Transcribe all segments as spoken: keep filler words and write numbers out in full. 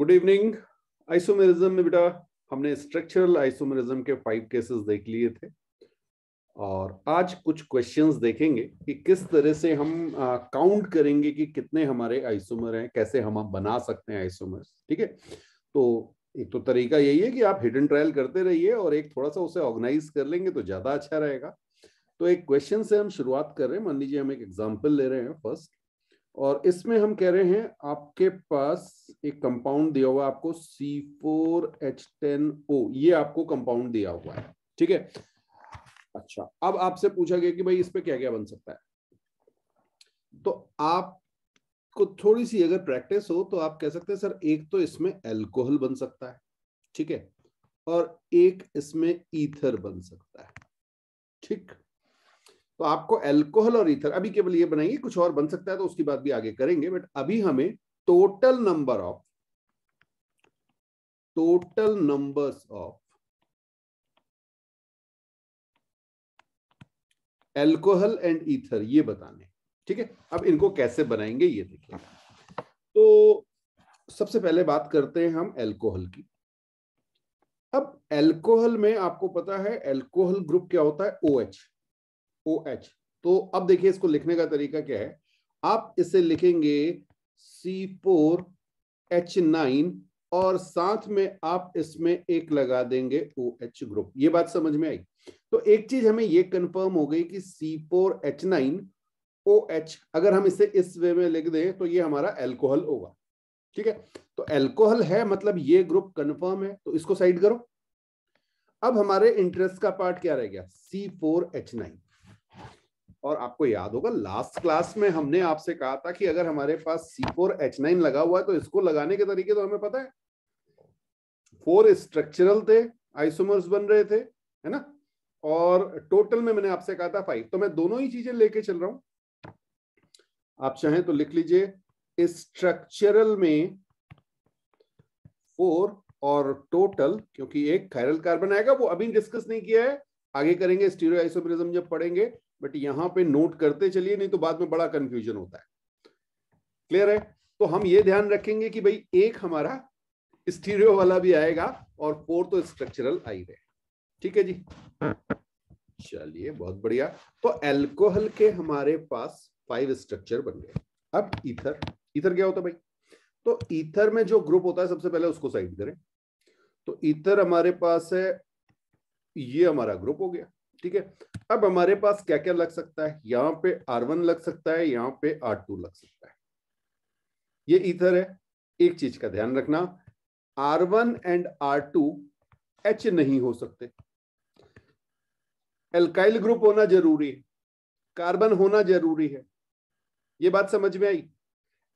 Good evening. Isomerism में बेटा हमने स्ट्रक्चरल आइसोमेरिज्म के फाइव केसेस देख लिए थे और आज कुछ क्वेश्चंस देखेंगे कि किस तरह से हम काउंट uh, करेंगे कि कितने हमारे आइसोमर हैं, कैसे हम बना सकते हैं आइसोमर्स। ठीक है, तो एक तो तरीका यही है कि आप हिडन ट्रायल करते रहिए और एक थोड़ा सा उसे ऑर्गेनाइज कर लेंगे तो ज्यादा अच्छा रहेगा। तो एक क्वेश्चन से हम शुरुआत कर रहे हैं। मान लीजिए हम एक एग्जाम्पल ले रहे हैं फर्स्ट, और इसमें हम कह रहे हैं आपके पास एक कंपाउंड दिया हुआ है आपको C four H ten O, ये आपको कंपाउंड दिया हुआ है। ठीक है, अच्छा अब आपसे पूछा गया कि भाई इस पे क्या क्या बन सकता है। तो आपको थोड़ी सी अगर प्रैक्टिस हो तो आप कह सकते हैं सर एक तो इसमें अल्कोहल बन सकता है, ठीक है, और एक इसमें ईथर बन सकता है। ठीक, तो आपको अल्कोहल और ईथर अभी केवल ये बनाएंगे, कुछ और बन सकता है तो उसकी बात भी आगे करेंगे, बट अभी हमें total number of total numbers of alcohol and ether ये बताने। ठीक है, अब इनको कैसे बनाएंगे ये देखिए। तो सबसे पहले बात करते हैं हम अल्कोहल की। अब अल्कोहल में आपको पता है अल्कोहल ग्रुप क्या होता है, OH OH। तो अब देखिए इसको लिखने का तरीका क्या है। आप इसे लिखेंगे सी फोर एच नाइन और साथ में आप इसमें एक लगा देंगे OH ग्रुप। ये बात समझ में आई। तो एक चीज हमें ये कंफर्म हो गई कि C four H nine OH अगर हम इसे इस वे में लिख दें तो ये हमारा अल्कोहल होगा। ठीक है, तो अल्कोहल है मतलब ये ग्रुप कंफर्म है, तो इसको साइड करो। अब हमारे इंटरेस्ट का पार्ट क्या रह गया, सी फोर एच नाइन। और आपको याद होगा लास्ट क्लास में हमने आपसे कहा था कि अगर हमारे पास सी फोर एच नाइन लगा हुआ है तो इसको लगाने के तरीके तो हमें पता है। फोर स्ट्रक्चरल थे, आइसोमर्स बन रहे थे, है ना, और टोटल में मैंने आपसे कहा था फाइव। तो मैं दोनों ही चीजें लेके चल रहा हूं, आप चाहें तो लिख लीजिए स्ट्रक्चरल में फोर और टोटल, क्योंकि एक कायरल कार्बन आएगा, वो अभी डिस्कस नहीं किया है, आगे करेंगे स्टीरियो आइसोमेरिज्म जब पढ़ेंगे, बट यहां पे नोट करते चलिए नहीं तो बाद में बड़ा कंफ्यूजन होता है। क्लियर है? तो हम ये ध्यान रखेंगे कि भाई एक हमारा स्टीरियो वाला भी आएगा और फोर तो स्ट्रक्चरल आई रहे। ठीक है जी, चलिए बहुत बढ़िया। तो अल्कोहल के हमारे पास फाइव स्ट्रक्चर बन गए। अब ईथर, ईथर क्या होता है भाई, तो ईथर में जो ग्रुप होता है सबसे पहले उसको साइड करें। तो ईथर हमारे पास है, ये हमारा ग्रुप हो गया। ठीक है, अब हमारे पास क्या क्या लग सकता है, यहाँ पे आर वन लग सकता है, यहाँ पे आर टू लग सकता है। ये ईथर है। एक चीज का ध्यान रखना, R one and R two H नहीं हो सकते। एल्काइल ग्रुप होना जरूरी है, कार्बन होना जरूरी है। ये बात समझ में आई।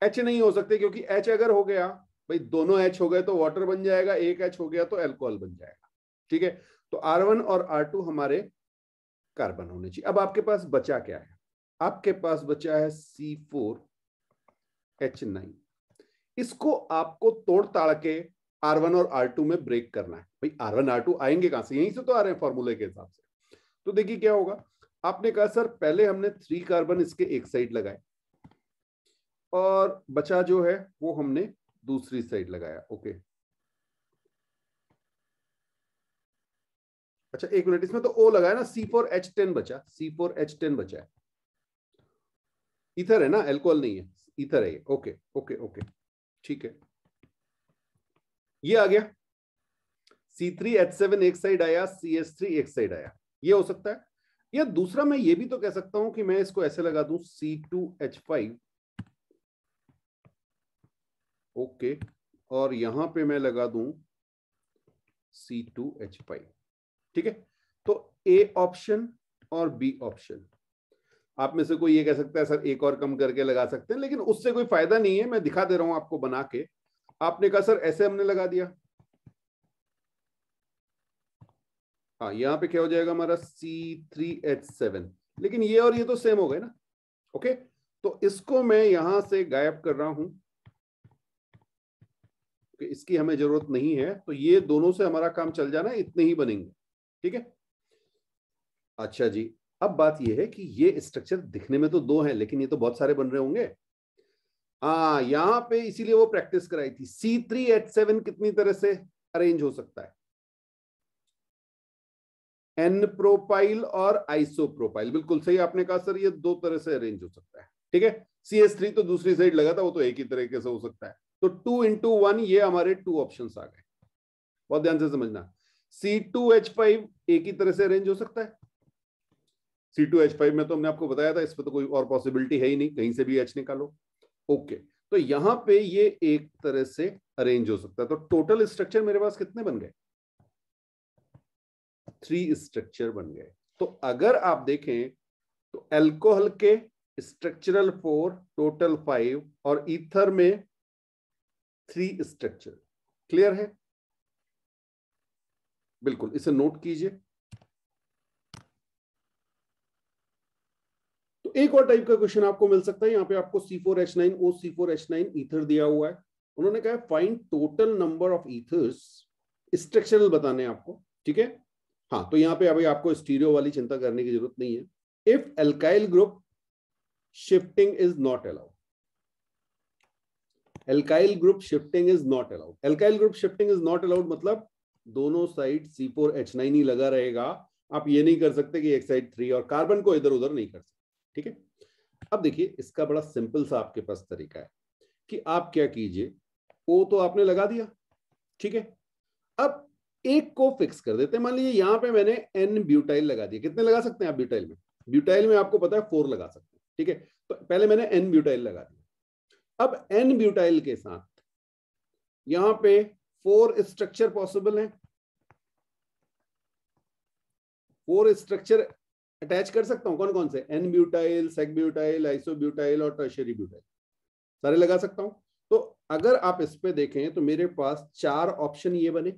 H नहीं हो सकते क्योंकि H अगर हो गया भाई, दोनों H हो गए तो वाटर बन जाएगा, एक H हो गया तो अल्कोहल बन जाएगा। ठीक है, तो आर वन और आर टू हमारे कार्बन होने चाहिए। अब आपके पास बचा क्या है, आपके पास बचा है सी फोर एच नाइन। इसको आपको तोड़ ताड़ के आर वन और आर टू में ब्रेक करना है। भाई आर वन आर टू आएंगे कहां से, यहीं से तो आ रहे हैं फॉर्मूले के हिसाब से। तो देखिए क्या होगा, आपने कहा सर पहले हमने थ्री कार्बन इसके एक साइड लगाए और बचा जो है वो हमने दूसरी साइड लगाया। ओके अच्छा एक मिनट, इसमें तो ओ लगाया ना, सी फोर एच टेन बचा, सी फोर एच टेन बचा है। ईथर है ना, अल्कोहल नहीं है, ईथर है। ओके ओके ओके ठीक है, ये आ गया। सी थ्री एच सेवन एक साइड आया, सी एच थ्री एक साइड आया, ये हो सकता है। या दूसरा मैं ये भी तो कह सकता हूं कि मैं इसको ऐसे लगा दूं C two H five, okay, और यहां पे मैं लगा दूं सी टू एच फाइव। ठीक है, तो ए ऑप्शन और बी ऑप्शन। आप में से कोई ये कह सकता है सर एक और कम करके लगा सकते हैं, लेकिन उससे कोई फायदा नहीं है, मैं दिखा दे रहा हूं आपको बना के। आपने कहा सर ऐसे हमने लगा दिया, हाँ यहां पे क्या हो जाएगा हमारा सी थ्री एच सेवन, लेकिन ये और ये तो सेम हो गए ना। ओके, तो इसको मैं यहां से गायब कर रहा हूं, इसकी हमें जरूरत नहीं है, तो ये दोनों से हमारा काम चल जाना, इतने ही बनेंगे। ठीक है, अच्छा जी, अब बात यह है कि ये स्ट्रक्चर दिखने में तो दो हैं लेकिन ये तो बहुत सारे बन रहे होंगे। हाँ, यहाँ पे इसीलिए वो प्रैक्टिस कराई थी। सी थ्री एच सेवन कितनी तरह से अरेंज हो सकता है? एन प्रोपाइल और आइसोप्रोपाइल। बिल्कुल सही आपने कहा सर, ये दो तरह से अरेंज हो सकता है। ठीक है, सी एस थ्री तो दूसरी साइड लगा था, वो तो एक ही तरीके से हो सकता है। तो टू इंटू वन, ये हमारे टू ऑप्शन आ गए। बहुत ध्यान से समझना, सी टू एच फाइव एक ही तरह से अरेंज हो सकता है। सी टू एच फाइव में तो हमने आपको बताया था, इस पर तो कोई और पॉसिबिलिटी है ही नहीं, कहीं से भी एच निकालो। ओके okay, तो यहां पे ये एक तरह से अरेंज हो सकता है। तो टोटल स्ट्रक्चर मेरे पास कितने बन गए? थ्री स्ट्रक्चर बन गए। तो अगर आप देखें तो अल्कोहल के स्ट्रक्चरल फोर, टोटल फाइव, और ईथर में थ्री स्ट्रक्चर। क्लियर है? बिल्कुल, इसे नोट कीजिए। एक और टाइप का क्वेश्चन आपको मिल सकता है। यहाँ पे आपको C four H nine O C four H nine ether दिया हुआ है। उन्होंने कहा find total number of ethers, structural बताने आपको। ठीक है, हाँ, तो यहाँ पे अभी आपको स्टीरियो वाली चिंता करने की जरूरत नहीं है। If alkyl group shifting is not allowed, alkyl group shifting is not allowed. Alkyl group shifting is not allowed मतलब दोनों side C four H nine ही लगा रहेगा। आप ये नहीं कर सकते कि एक साइड थ्री और कार्बन को इधर उधर नहीं कर सकते। ठीक है, अब देखिए इसका बड़ा सिंपल सा आपके पास तरीका है कि आप क्या कीजिए, ओ तो आपने लगा दिया। ठीक है, अब एक को फिक्स कर देते हैं। मान लीजिए यहां पे मैंने एन ब्यूटाइल लगा दिया। कितने लगा सकते हैं आप ब्यूटाइल में? ब्यूटाइल में आपको पता है फोर लगा सकते हैं। ठीक है, तो पहले मैंने एन ब्यूटाइल लगा दिया। अब एन ब्यूटाइल के साथ यहां पे फोर स्ट्रक्चर पॉसिबल है। फोर स्ट्रक्चर अटैच कर सकता हूं। कौन कौन से? N butyl, sec butyl, isobutyl और टर्शियरी ब्यूटाइल, सारे लगा सकता हूं। तो अगर आप इस पे देखें तो मेरे पास चार ऑप्शन ये बने।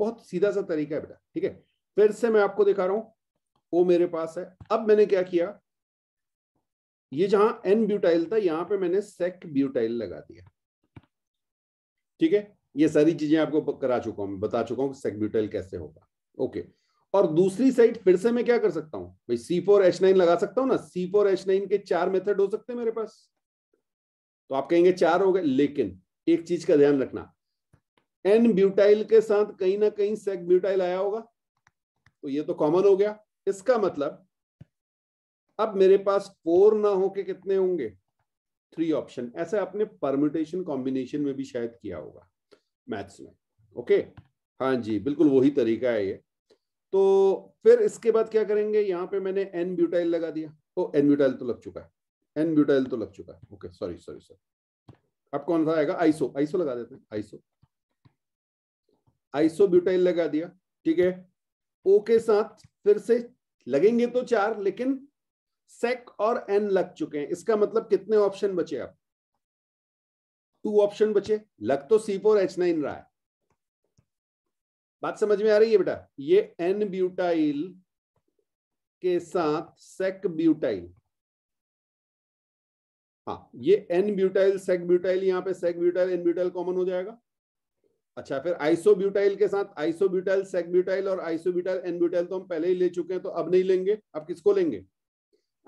बहुत सीधा सा तरीका है बेटा। ठीक है, फिर से मैं आपको दिखा रहा हूं, ओ मेरे पास है। अब मैंने क्या किया, ये जहां एन ब्यूटाइल था यहां पे मैंने सेक ब्यूटाइल लगा दिया। ठीक है, ये सारी चीजें आपको करा चुका हूं, बता चुका हूं सेक ब्यूटाइल कैसे होगा। ओके, और दूसरी साइड फिर से मैं क्या कर सकता हूं भाई, सी फोर एच नाइन लगा सकता हूं ना। सी फोर एच नाइन के चार मेथड हो सकते हैं मेरे पास। तो आप कहेंगे चार हो गए, लेकिन एक चीज का ध्यान रखना, एन ब्यूटाइल के साथ कहीं ना कहीं सेक ब्यूटाइल आया होगा, तो ये तो कॉमन हो गया। इसका मतलब अब मेरे पास फोर ना होके कितने होंगे? Three option. ऐसे आपने परम्यूटेशन कॉम्बिनेशन में भी शायद किया होगा मैथ्स में। ओके, हाँ जी, बिल्कुल वही तरीका है ये। तो फिर इसके बाद क्या करेंगे, यहाँ पे मैंने एन ब्यूटाइल लगा दिया। ओ एन ब्यूटाइल तो लग चुका है, एन ब्यूटाइल तो लग चुका है। ओके, सॉरी सॉरी सॉरी, अब कौन सा आएगा? आइसो, आइसो लगा देते हैं। आइसो, आइसो ब्यूटाइल लगा दिया। ठीक है, ओ के साथ फिर से लगेंगे तो चार, लेकिन सेक और एन लग चुके हैं। इसका मतलब कितने ऑप्शन बचे? आप टू ऑप्शन बचे। लग तो सी फोर एच नाइन रहा है। बात समझ में आ रही है बेटा? ये एन ब्यूटाइल के साथ सेक ब्यूटाइल, हाँ, ये एन ब्यूटाइल सेक ब्यूटाइल, यहाँ पे sec butyl n butyl common हो जाएगा। अच्छा, फिर आइसो ब्यूटाइल के साथ आइसो ब्यूटाइल सेक ब्यूटाइल और आइसो ब्यूटाइल एन ब्यूटाइल तो हम पहले ही ले चुके हैं, तो अब नहीं लेंगे। अब किसको लेंगे?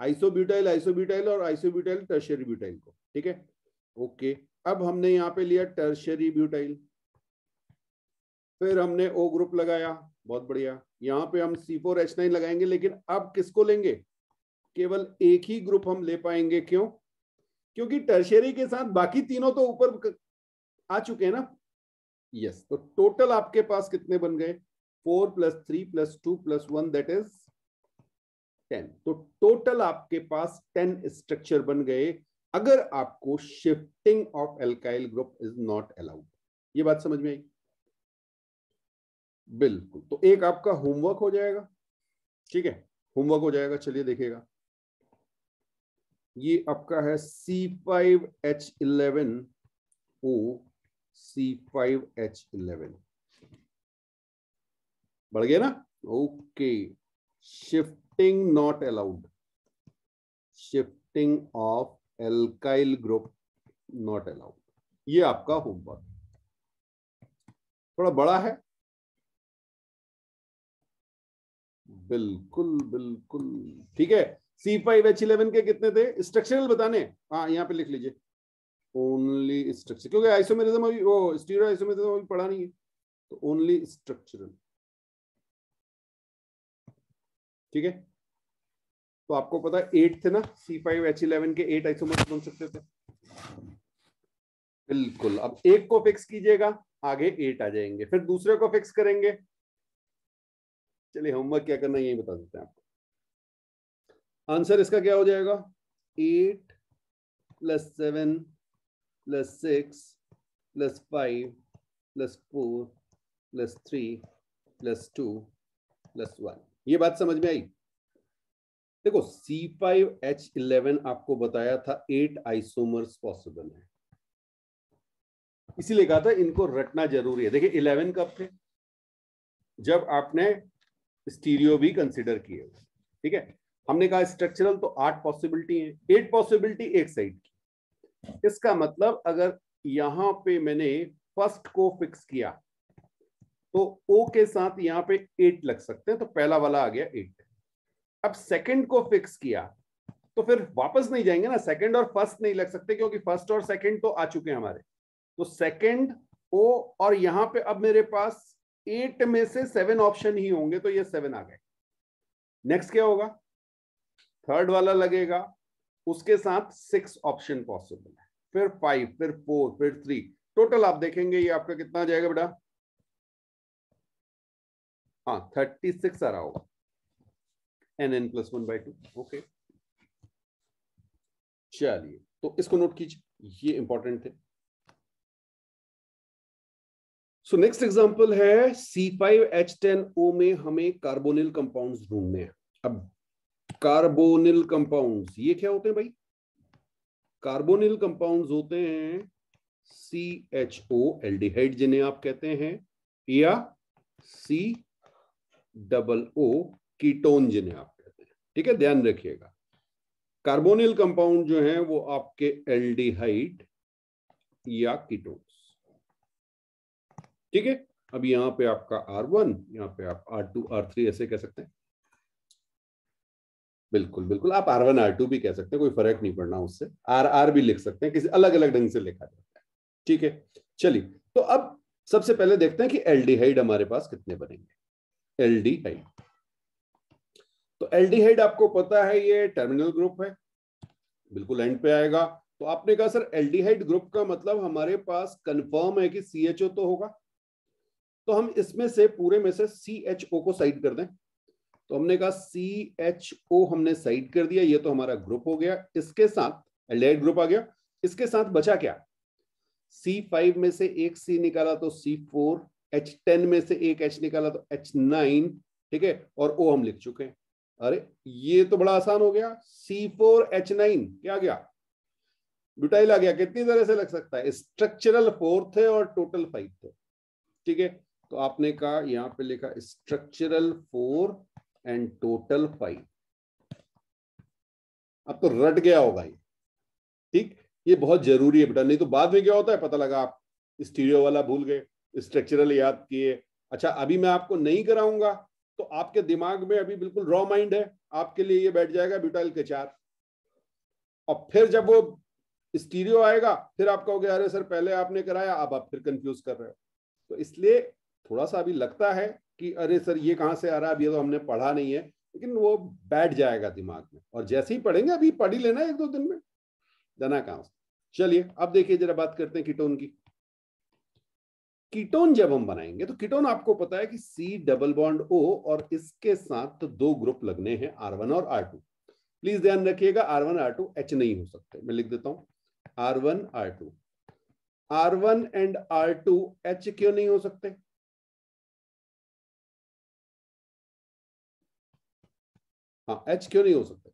आइसो ब्यूटाइल, आइसो ब्यूटाइल और आइसो ब्यूटाइल टर्शियरी ब्यूटाइल को। ठीक है, ओके, अब हमने यहाँ पे लिया टर्शियरी ब्यूटाइल, फिर हमने ओ ग्रुप लगाया, बहुत बढ़िया। यहाँ पे हम सी फोर एच नाइन लगाएंगे, लेकिन अब किसको लेंगे? केवल एक ही ग्रुप हम ले पाएंगे। क्यों? क्योंकि टर्शियरी के साथ बाकी तीनों तो ऊपर आ चुके हैं ना। यस, तो टोटल आपके पास कितने बन गए? Four plus three plus two plus one, that is ten. तो टोटल आपके पास टेन स्ट्रक्चर बन गए, अगर आपको shifting of alkyl group is not allowed. ये बात समझ में आई? बिल्कुल, तो एक आपका होमवर्क हो जाएगा। ठीक है, होमवर्क हो जाएगा। चलिए देखिएगा, ये आपका है C five H eleven O C five H eleven, बढ़ गया ना। Okay, shifting not allowed, shifting of alkyl group not allowed. ये आपका होमवर्क थोड़ा बड़ा है। बिल्कुल बिल्कुल, ठीक है, C फाइव H इलेवन के कितने थे स्ट्रक्चरल बताने, हाँ यहाँ पे लिख लीजिए ओनली स्ट्रक्चर, क्योंकि आइसोमेरिज्म अभी वो स्टीरियो आइसोमेरिज्म अभी पढ़ा नहीं है, तो ओनली स्ट्रक्चरल। ठीक है, तो आपको पता है एट थे ना, C फाइव H इलेवन के एट आइसोमर्स बन सकते थे। बिल्कुल, अब एक को फिक्स कीजिएगा आगे एट आ जाएंगे, फिर दूसरे को फिक्स करेंगे। चलिए होमवर्क क्या करना है यही बता देते हैं आपको। आंसर इसका क्या हो जाएगा, eight plus seven plus six plus five plus four plus three plus two plus one. ये बात समझ में आई? देखो C फाइव H इलेवन आपको बताया था एट आइसोमर्स पॉसिबल है, इसीलिए कहा था इनको रटना जरूरी है। देखिए इलेवन कब थे, जब आपने स्टीरियो भी कंसिडर किए। ठीक है, हमने कहा स्ट्रक्चरल तो आठ पॉसिबिलिटी है, एट पॉसिबिलिटी एक साइड की। इसका मतलब अगर यहां पे मैंने फर्स्ट को फिक्स किया तो O के साथ यहां पे एट लग सकते हैं, तो पहला वाला आ गया एट। अब सेकंड को फिक्स किया तो फिर वापस नहीं जाएंगे ना, सेकंड और फर्स्ट नहीं लग सकते क्योंकि फर्स्ट और सेकंड तो आ चुके हैं हमारे। तो सेकंड O और यहां पे अब मेरे पास एट में से सेवन ऑप्शन ही होंगे, तो ये सेवन आ गए। नेक्स्ट क्या होगा, थर्ड वाला लगेगा, उसके साथ सिक्स ऑप्शन पॉसिबल है, फिर फाइव, फिर फोर, फिर थ्री। टोटल आप देखेंगे ये आपका कितना आ जाएगा बेटा, हाँ थर्टी सिक्स आ रहा होगा, n n plus one by two. Okay चलिए, तो इसको नोट कीजिए, ये इंपॉर्टेंट है। सो नेक्स्ट एग्जांपल है C five H ten O में हमें कार्बोनिल कंपाउंड्स ढूंढने हैं। अब कार्बोनिल कंपाउंड्स ये क्या होते हैं भाई, कार्बोनिल कंपाउंड्स होते हैं C H O एल्डिहाइड जिन्हें आप कहते हैं, या C डबल O कीटोन जिन्हें आप कहते हैं। ठीक है, ध्यान रखिएगा कार्बोनिल कंपाउंड जो है वो आपके एल्डिहाइड या कीटोन। ठीक है, अब यहां पे आपका R वन, यहां पे आप R टू, R थ्री ऐसे कह सकते हैं। बिल्कुल बिल्कुल, आप R वन, R टू भी कह सकते हैं, कोई फर्क नहीं पड़ना उससे। R R भी लिख सकते हैं, किसी अलग अलग ढंग से लिखा जाता है। ठीक है, चलिए तो अब सबसे पहले देखते हैं कि एल्डिहाइड हमारे पास कितने बनेंगे। एल्डिहाइड, तो एल्डिहाइड आपको पता है ये टर्मिनल ग्रुप है, बिल्कुल एंड पे आएगा। तो आपने कहा सर एल्डिहाइड ग्रुप का मतलब हमारे पास कंफर्म है कि C H O तो होगा, तो हम इसमें से पूरे में से C H O को साइड कर दें। तो हमने कहा C H O हमने साइड कर दिया, ये तो हमारा ग्रुप हो गया, इसके साथ एल्डिहाइड ग्रुप आ गया। इसके साथ बचा क्या, C फाइव में से एक C निकाला तो C फोर, H टेन में से एक H निकाला तो H नाइन। ठीक है, और O हम लिख चुके हैं। अरे ये तो बड़ा आसान हो गया, C फोर H नाइन क्या गया, ब्यूटाइल आ गया। कितनी तरह से लग सकता है, स्ट्रक्चरल फोर थे और टोटल फाइव थे। ठीक है, तो आपने कहा यहां पे लिखा structural four and total five. अब तो रट गया होगा ये, ठीक, ये बहुत जरूरी है बेटा, नहीं तो बाद में क्या होता है पता लगा आप स्टीरियो वाला भूल गए, स्ट्रक्चरल याद किए। अच्छा अभी मैं आपको नहीं कराऊंगा तो आपके दिमाग में अभी बिल्कुल रॉ माइंड है, आपके लिए ये बैठ जाएगा ब्यूटाइल के चार, और फिर जब वो स्टीरियो आएगा फिर आप कहोगे अरे सर पहले आपने कराया, अब आप फिर कंफ्यूज कर रहे हो। तो इसलिए थोड़ा सा अभी लगता है कि अरे सर ये कहां से आ रहा है, अभी तो हमने पढ़ा नहीं है, लेकिन वो बैठ जाएगा दिमाग में, और जैसे ही पढ़ेंगे, अभी पढ़ ही लेना एक दो दिन में, जाना कहां। चलिए अब देखिए जरा बात करते हैं कीटोन की। कीटोन जब हम बनाएंगे तो कीटोन आपको पता है कि सी डबल बॉन्ड ओ और इसके साथ दो ग्रुप लगने हैं, आर वन और आर टू। प्लीज ध्यान रखिएगा R one R two H नहीं हो सकते, मैं लिख देता हूं R one R two. R one and R two H क्यों नहीं हो सकते, हाँ H क्यों नहीं हो सकते,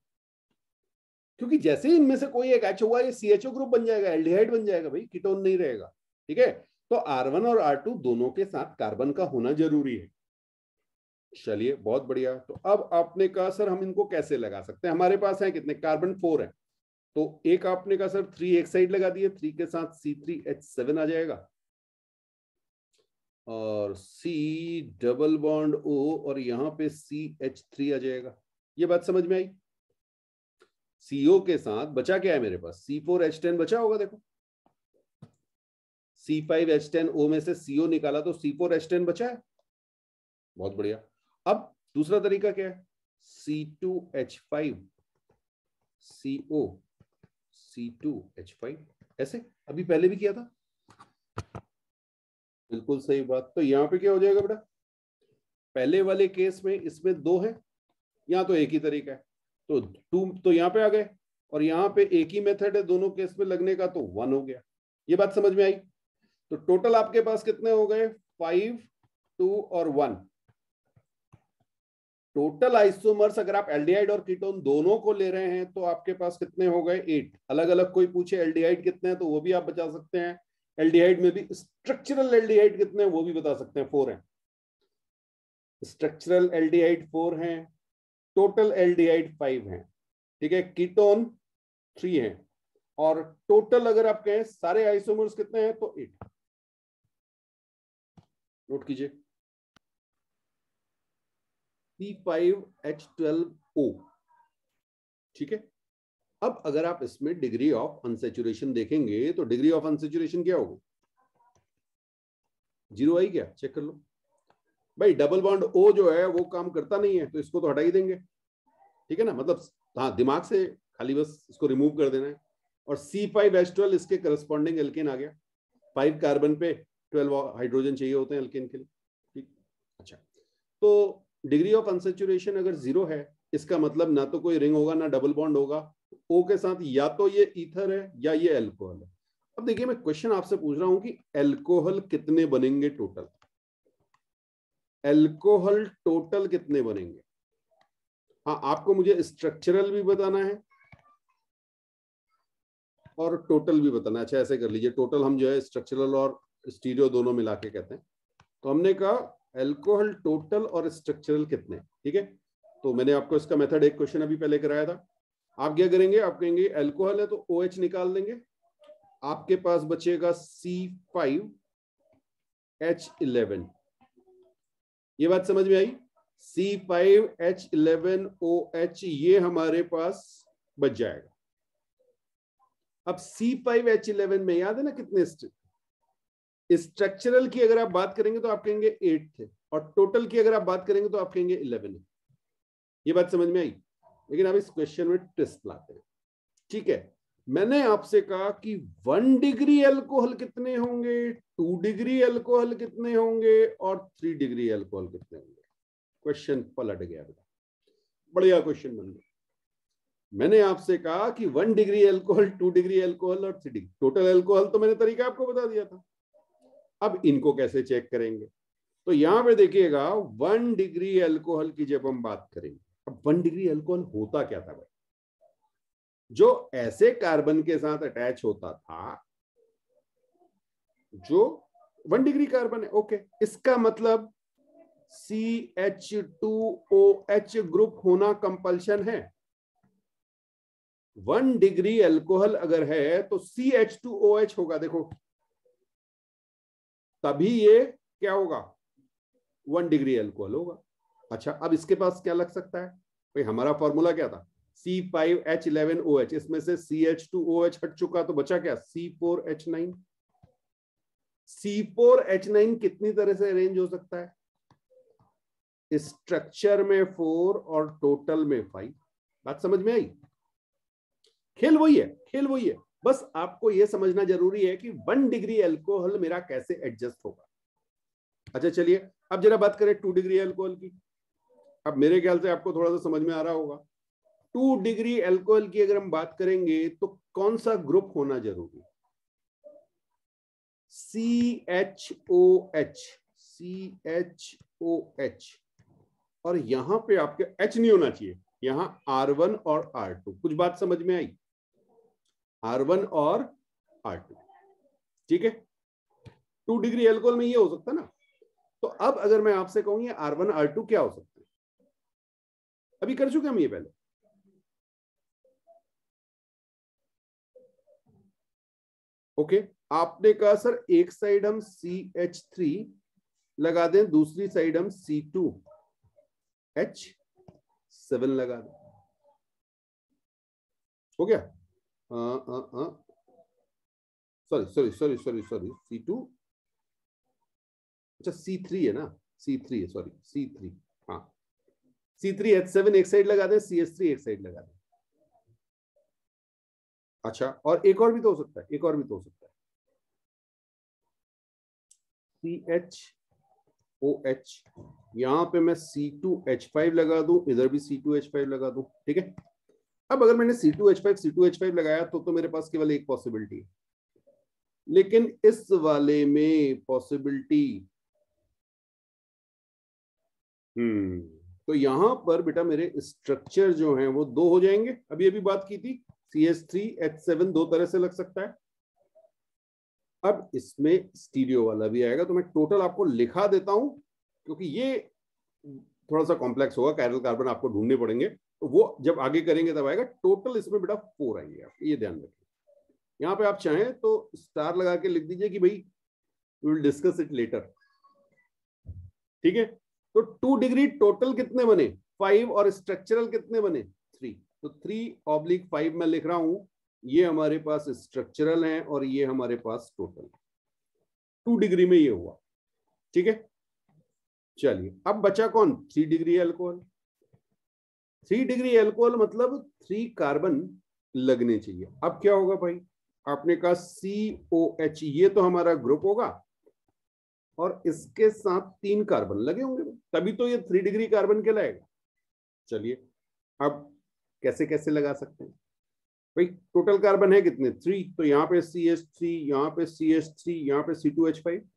क्योंकि जैसे ही इनमें से कोई एक H हुआ ये C H O ग्रुप बन जाएगा, एल्डिहाइड बन जाएगा भाई, कीटोन नहीं रहेगा। ठीक है, तो R वन और R टू दोनों के साथ कार्बन का होना जरूरी है। चलिए बहुत बढ़िया, तो अब आपने कहा सर हम इनको कैसे लगा सकते हैं, हमारे पास है कितने कार्बन, फोर है, तो एक आपने कहा सर थ्री एक साइड लगा दिए, थ्री के साथ C थ्री H सेवन आ जाएगा, और C डबल बॉन्ड O और यहां पे C H थ्री आ जाएगा। ये बात समझ में आई? सीओ के साथ बचा क्या है मेरे पास, सी फोर एच टेन बचा होगा। देखो C five H ten O में से सीओ निकाला तो सी फोर एच टेन बचा है, बहुत बढ़िया। अब दूसरा तरीका क्या है, C two H five C O C two H five, ऐसे अभी पहले भी किया था, बिल्कुल सही बात। तो यहाँ पे क्या हो जाएगा बेटा, पहले वाले केस में इसमें दो है, यहाँ तो एक ही तरीका है तो टू तो यहाँ पे आ गए, और यहाँ पे एक ही मेथड है दोनों केस में लगने का, तो वन हो गया। ये बात समझ में आई। तो टोटल आपके पास कितने हो गए, फाइव, टू और वन। टोटल आइसोमर्स अगर आप एल्डिहाइड और कीटोन दोनों को ले रहे हैं तो आपके पास कितने हो गए, एट। अलग अलग कोई पूछे एल्डिहाइड कितने हैं तो वो भी आप बचा सकते हैं, एल्डिहाइड में भी स्ट्रक्चरल एल्डिहाइड कितने हैं वो भी बता सकते हैं, फोर हैं। स्ट्रक्चरल एल्डिहाइड फोर हैं, टोटल एल्डिहाइड फाइव हैं, ठीक है, कीटोन थ्री हैं, और टोटल अगर आप कहें सारे आइसोमर्स कितने हैं तो एट। नोट कीजिए C five H twelve O, ठीक है। अब अगर आप इसमें डिग्री ऑफ अनसैचुरेशन देखेंगे तो डिग्री ऑफ अनसैचुरेशन क्या होगा, जीरो आई क्या, चेक कर लो भाई। डबल बॉन्ड ओ जो है वो काम करता नहीं है तो इसको तो हटा ही देंगे, ठीक है ना, मतलब हाँ दिमाग से खाली बस इसको रिमूव कर देना है। और सी फाइव एच ट्वेल्व इसके करस्पॉन्डिंग एल्केन आ गया, फाइव कार्बन पे ट्वेल्व हाइड्रोजन चाहिए होते हैं एल्केन के लिए, ठीक। अच्छा तो डिग्री ऑफ अनसैचुरेशन अगर जीरो है इसका मतलब ना तो कोई रिंग होगा ना डबल बॉन्ड होगा, ओ के साथ या तो ये ईथर है या ये एल्कोहल है। अब देखिए मैं क्वेश्चन आपसे पूछ रहा हूं कि एल्कोहल कितने बनेंगे टोटल, एल्कोहल टोटल कितने बनेंगे। हाँ आपको मुझे स्ट्रक्चरल भी बताना है और टोटल भी बताना है। अच्छा ऐसे कर लीजिए, टोटल हम जो है स्ट्रक्चरल और स्टीरियो दोनों मिला के कहते हैं। तो हमने कहा एल्कोहल टोटल और स्ट्रक्चरल कितने, ठीक है। तो मैंने आपको इसका मेथड एक क्वेश्चन अभी पहले कराया था। आप क्या करेंगे, आप कहेंगे एल्कोहल है तो OH निकाल देंगे, आपके पास बचेगा सी फाइव एच इलेवन। ये बात समझ में आई, C five H eleven O H ये हमारे पास बच जाएगा। अब सी फाइव एच इलेवन में याद है ना कितने स्ट्रिक? स्ट्रक्चरल की अगर आप बात करेंगे तो आप कहेंगे एट थे, और टोटल की अगर आप बात करेंगे तो आप कहेंगे इलेवन है। ये बात समझ में आई, लेकिन आप इस क्वेश्चन में ट्विस्ट लाते हैं, ठीक है। मैंने आपसे कहा कि वन डिग्री अल्कोहल कितने होंगे, टू डिग्री अल्कोहल कितने होंगे और थ्री डिग्री अल्कोहल कितने होंगे। क्वेश्चन पलट गया बेटा, बढ़िया क्वेश्चन बन गया। मैंने आपसे कहा कि one degree alcohol, two degree alcohol और थ्री डिग्री टोटल अल्कोहल, तो मैंने तरीका आपको बता दिया था। अब इनको कैसे चेक करेंगे, तो यहां पे देखिएगा वन डिग्री अल्कोहल की जब हम बात करेंगे, अब वन डिग्री अल्कोहल होता क्या था भाई, जो ऐसे कार्बन के साथ अटैच होता था, जो वन डिग्री कार्बन है, ओके। इसका मतलब C H two O H group होना कंपल्शन है। वन डिग्री अल्कोहल अगर है तो C H two O H होगा, देखो तभी ये क्या होगा, वन डिग्री अल्कोहल होगा। अच्छा अब इसके पास क्या लग सकता है भाई, हमारा फॉर्मूला क्या था, C five H eleven O H, इसमें से C H two O H हट चुका तो बचा क्या, C four H nine. C four H nine कितनी तरह से अरेंज हो सकता है, स्ट्रक्चर में फोर और टोटल में फाइव। बात समझ में आई, खेल वही है, खेल वही है, बस आपको यह समझना जरूरी है कि वन डिग्री एल्कोहल मेरा कैसे एडजस्ट होगा। अच्छा चलिए अब जरा बात करें टू डिग्री एल्कोहल की। अब मेरे ख्याल से आपको थोड़ा सा समझ में आ रहा होगा, टू डिग्री एल्कोहल की अगर हम बात करेंगे तो कौन सा ग्रुप होना जरूरी, C H O H C H O H, और यहां पे आपके H नहीं होना चाहिए, यहां आर वन और आर टू। कुछ बात समझ में आई, आर वन और आर टू, ठीक है। टू डिग्री एल्कोहल में ये हो सकता है ना, तो अब अगर मैं आपसे कहूं ये आर वन आर टू क्या हो सकता है, अभी कर चुके हम ये पहले, ओके। आपने कहा सर एक साइड हम सी एच थ्री लगा दें, दूसरी साइड हम सी टू एच सेवन लगा दें, हो गया। Sorry sorry sorry sorry sorry C two अच्छा सी थ्री है ना, सी थ्री है, सॉरी सी थ्री, हाँ सी थ्री एच सेवन एक साइड लगा दें, सी एच थ्री एक साइड लगा दें। अच्छा, और एक और भी तो हो सकता है, एक और भी तो हो सकता है सी एच ओ एच, यहाँ पे मैं सी टू एच फाइव लगा दूं, इधर भी सी टू एच फाइव लगा दूं, ठीक है। अब अगर मैंने C two H five C two H five लगाया तो तो मेरे पास केवल एक पॉसिबिलिटी है, लेकिन इस वाले में पॉसिबिलिटी हम्म तो यहां पर बेटा मेरे स्ट्रक्चर जो हैं वो दो हो जाएंगे। अभी अभी बात की थी C H three H seven दो तरह से लग सकता है, अब इसमें स्टीरियो वाला भी आएगा। तो मैं टोटल आपको लिखा देता हूं क्योंकि ये थोड़ा सा कॉम्प्लेक्स होगा, कायरल कार्बन आपको ढूंढने पड़ेंगे, तो वो जब आगे करेंगे तब आएगा। टोटल इसमें बेटा फोर आएंगे, आप ये ध्यान रखिए। यहाँ पे आप चाहें तो स्टार लगा के लिख दीजिए कि भाई we will discuss it later, ठीक है। तो टू डिग्री टोटल कितने बने फाइव, और स्ट्रक्चरल कितने बने थ्री, तो थ्री ऑब्लिक फाइव मैं लिख रहा हूं। ये हमारे पास स्ट्रक्चरल है और ये हमारे पास टोटल, टू डिग्री में ये हुआ, ठीक है। चलिए अब बचा कौन, three degree alcohol. Three degree alcohol मतलब थ्री कार्बन लगने चाहिए। अब क्या होगा भाई, आपने कहा C O H, ये तो हमारा ग्रुप होगा और इसके साथ तीन कार्बन लगे होंगे, तभी तो ये थ्री डिग्री कार्बन कहलाएगा। चलिए अब कैसे कैसे लगा सकते हैं भाई, टोटल कार्बन है कितने थ्री, तो यहाँ पे C H थ्री, यहाँ पे C H थ्री, यहाँ पे C टू H फाइव।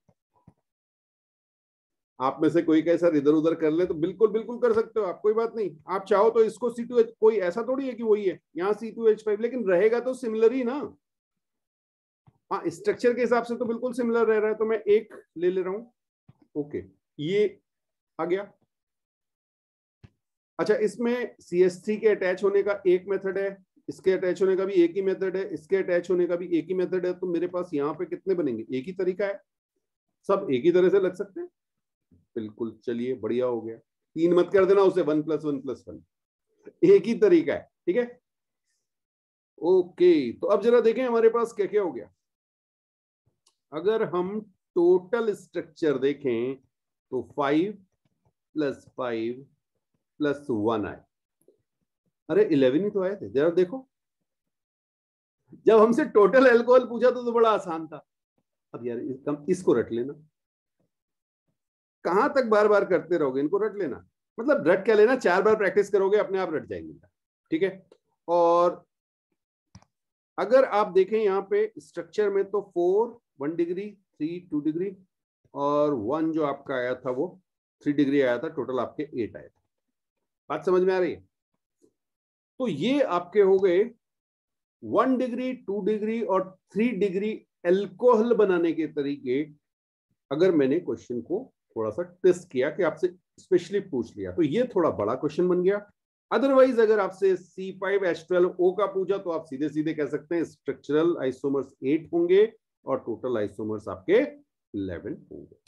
आप में से कोई कहे सर इधर उधर कर ले, तो बिल्कुल बिल्कुल कर सकते हो आप, कोई बात नहीं। आप चाहो तो इसको C टू H, कोई ऐसा थोड़ी है कि वही है, यहाँ C टू H फाइव, लेकिन रहेगा तो सिमिलर ही ना। हाँ, स्ट्रक्चर के हिसाब से तो बिल्कुल सिमिलर रह रहा है, तो मैं एक ले ले रहा हूं, ओके ये आ गया। अच्छा, इसमें C H थ्री के अटैच होने का एक मेथड है, इसके अटैच होने का भी एक ही मेथड है, इसके अटैच होने का भी एक ही मेथड है, तो मेरे पास यहाँ पे कितने बनेंगे, एक ही तरीका है, सब एक ही तरह से लग सकते हैं, बिल्कुल। चलिए बढ़िया हो गया, तीन मत कर देना उसे, one plus one plus one, एक ही तरीका है, ठीक है ओके। तो अब जरा देखें हमारे पास क्या क्या हो गया। अगर हम टोटल स्ट्रक्चर देखें तो five plus five plus one आए, अरे इलेवन ही तो आए थे। जरा देखो, जब हमसे टोटल एल्कोहल पूछा तो, तो बड़ा आसान था। अब यार कम इसको रट लेना, कहां तक बार बार करते रहोगे, इनको रट लेना, मतलब रट क्या लेना, चार बार प्रैक्टिस करोगे अपने आप रट जाएंगे, ठीक है। और अगर आप देखें यहाँ पे स्ट्रक्चर में तो four one degree, three two degree, और वन जो आपका आया था वो थ्री डिग्री आया था, टोटल आपके एट आया था। बात समझ में आ रही है? तो ये आपके हो गए वन डिग्री, टू डिग्री और थ्री डिग्री एल्कोहल बनाने के तरीके। अगर मैंने क्वेश्चन को थोड़ा सा टेस्ट किया कि आपसे स्पेशली पूछ लिया तो ये थोड़ा बड़ा क्वेश्चन बन गया। अदरवाइज अगर आपसे C five H twelve O का पूछा तो आप सीधे सीधे कह सकते हैं स्ट्रक्चरल आइसोमर्स एट होंगे और टोटल आइसोमर्स आपके इलेवन होंगे।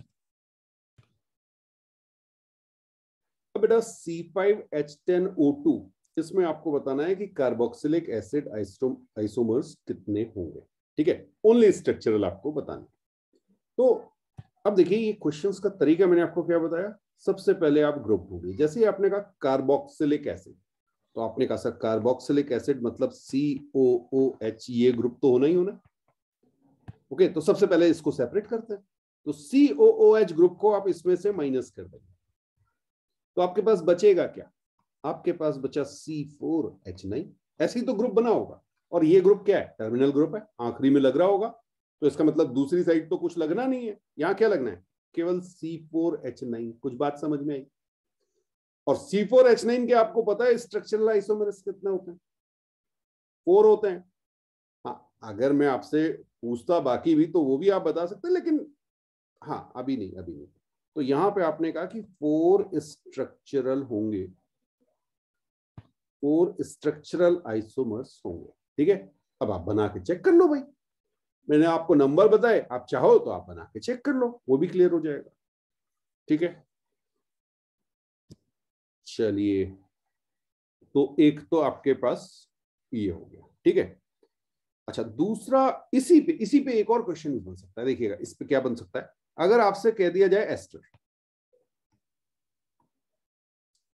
तो बेटा C five H ten O two, इसमें आपको बताना है कि कार्बोक्सिलिक एसिड आइसोमर्स कितने होंगे, ठीक है, ओनली स्ट्रक्चरल आपको बताना। तो अब देखिए ये क्वेश्चंस का तरीका मैंने आपको क्या बताया। सबसे पहले आप ग्रुप ढूंढिए, जैसे ही आपने कहा कार्बोक्सिलिक एसिड, तो आपने कहा सर कार्बोक्सिलिक एसिड मतलब C O O H, ये ग्रुप तो होना ही होना, ओके। तो सबसे पहले इसको सेपरेट करते हैं, तो C O O H group को आप इसमें से माइनस कर देंगे, तो आपके पास बचेगा क्या, आपके पास बचा C फोर H नाइन। ऐसे ही तो ग्रुप बना होगा, और ये ग्रुप क्या है, टर्मिनल ग्रुप है, आखिरी में लग रहा होगा, तो इसका मतलब दूसरी साइड तो कुछ लगना नहीं है। यहाँ क्या लगना है, केवल C फोर H नाइन। कुछ बात समझ में आई? और C फोर H नाइन के आपको पता है स्ट्रक्चरल आइसोमर्स कितने होते हैं, फोर होते हैं। हाँ, अगर मैं आपसे पूछता बाकी भी तो वो भी आप बता सकते हैं, लेकिन हाँ अभी नहीं, अभी नहीं। तो यहां पे आपने कहा कि फोर स्ट्रक्चरल होंगे, फोर स्ट्रक्चरल आइसोमर्स होंगे, ठीक है। अब आप बना के चेक कर लो भाई, मैंने आपको नंबर बताए, आप चाहो तो आप बना के चेक कर लो, वो भी क्लियर हो जाएगा, ठीक है। चलिए, तो एक तो आपके पास ये हो गया। ठीक है। अच्छा, दूसरा इसी पे इसी पे एक और क्वेश्चन भी बन सकता है, देखिएगा इस पे क्या बन सकता है। अगर आपसे कह दिया जाए एस्टर,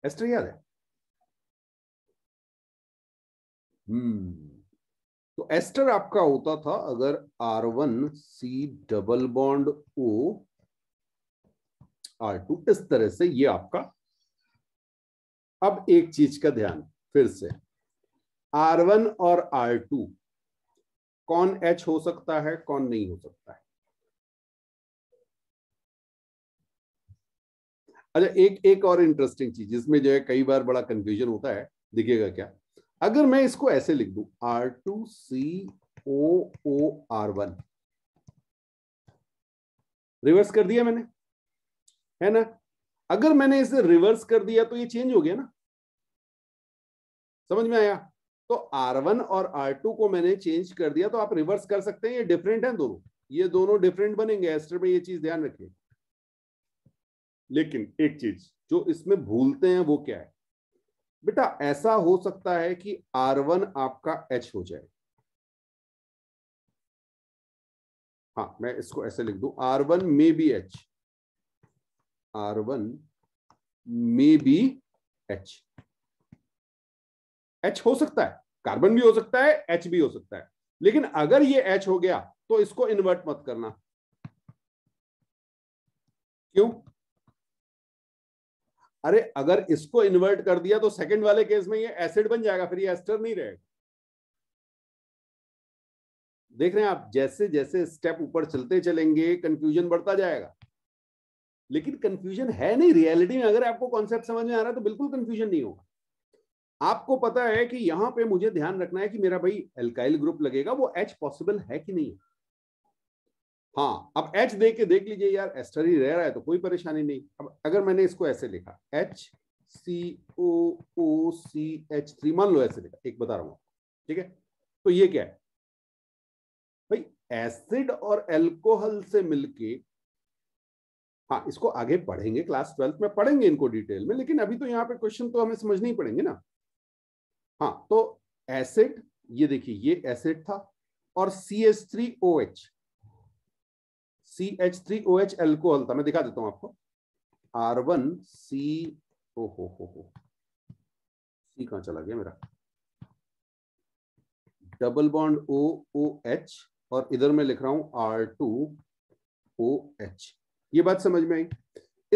एस्टर याद है? हम्म तो एस्टर आपका होता था अगर R one C double bond O R two, इस तरह से ये आपका। अब एक चीज का ध्यान, फिर से आर वन और आर टू कौन H हो सकता है कौन नहीं हो सकता है। अच्छा, एक एक और इंटरेस्टिंग चीज जिसमें जो है कई बार बड़ा कंफ्यूजन होता है, देखिएगा क्या। अगर मैं इसको ऐसे लिख दूं R two C O O R one, reverse कर दिया मैंने, है ना। अगर मैंने इसे रिवर्स कर दिया तो ये चेंज हो गया ना, समझ में आया। तो आर वन और आर टू को मैंने चेंज कर दिया तो आप रिवर्स कर सकते हैं, ये डिफरेंट हैं दोनों, ये दोनों डिफरेंट बनेंगे एस्टर में, ये चीज ध्यान रखिए। लेकिन एक चीज जो इसमें भूलते हैं वो क्या है बेटा, ऐसा हो सकता है कि आर वन आपका H हो जाए। हाँ, मैं इसको ऐसे लिख दूं आर वन में भी H, आर वन में भी H, H हो सकता है, कार्बन भी हो सकता है H भी हो सकता है। लेकिन अगर ये H हो गया तो इसको इन्वर्ट मत करना, क्यों? अरे अगर इसको इन्वर्ट कर दिया तो सेकंड वाले केस में ये एसिड बन जाएगा, फिर ये एस्टर नहीं रहेगा। देख रहे हैं आप, जैसे जैसे स्टेप ऊपर चलते चलेंगे कंफ्यूजन बढ़ता जाएगा। लेकिन कंफ्यूजन है नहीं रियलिटी में, अगर आपको कॉन्सेप्ट समझ में आ रहा है तो बिल्कुल कंफ्यूजन नहीं होगा। आपको पता है कि यहां पे मुझे ध्यान रखना है कि मेरा भाई एल्काइल ग्रुप लगेगा, वो एच पॉसिबल है कि नहीं। हाँ, अब H दे के देख लीजिए यार, एस्टर ही रह रहा है तो कोई परेशानी नहीं। अब अगर मैंने इसको ऐसे लिखा H C O O C H three, मान लो ऐसे लिखा, एक बता रहा हूँ, ठीक है। तो ये क्या है भाई, एसिड और एल्कोहल से मिलके। हाँ, इसको आगे पढ़ेंगे क्लास ट्वेल्थ में, पढ़ेंगे इनको डिटेल में, लेकिन अभी तो यहाँ पे क्वेश्चन तो हमें समझ नहीं पड़ेंगे ना। हाँ, तो एसिड, ये देखिए ये एसिड था और C H three O H C H three O H alcohol था। मैं दिखा देता हूं आपको आर वन सी, ओ हो हो हो सी कहां चला गया मेरा, double bond O O H, और इधर मैं लिख रहा हूं आर टू ओ एच। ये बात समझ में आई।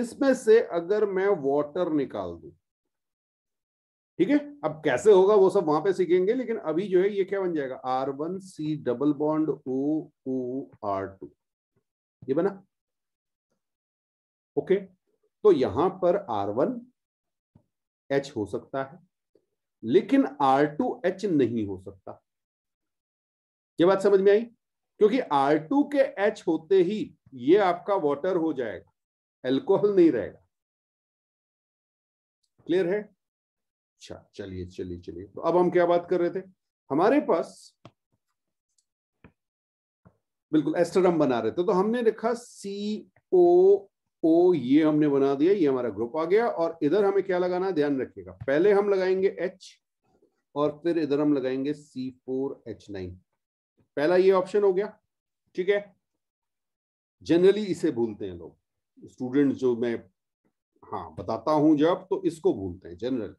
इसमें से अगर मैं वाटर निकाल दूं, ठीक है, अब कैसे होगा वो सब वहां पे सीखेंगे, लेकिन अभी जो है ये क्या बन जाएगा R one C double bond O O R two, ये बना। ओके, तो यहां पर आर वन H हो सकता है लेकिन आर टू H नहीं हो सकता। ये बात समझ में आई, क्योंकि आर टू के H होते ही ये आपका वाटर हो जाएगा, एल्कोहल नहीं रहेगा। क्लियर है? अच्छा, चलिए चलिए चलिए तो अब हम क्या बात कर रहे थे, हमारे पास बिल्कुल एस्टर हम बना रहे थे, तो हमने लिखा सी ओ ओ, ये हमने बना दिया, ये हमारा ग्रुप आ गया। और इधर हमें क्या लगाना है ध्यान रखिएगा, पहले हम लगाएंगे H और फिर इधर हम लगाएंगे सी फोर एच नाइन। पहला ये ऑप्शन हो गया, ठीक है। जनरली इसे भूलते हैं लोग, स्टूडेंट जो मैं हाँ बताता हूं जब, तो इसको भूलते हैं जनरल।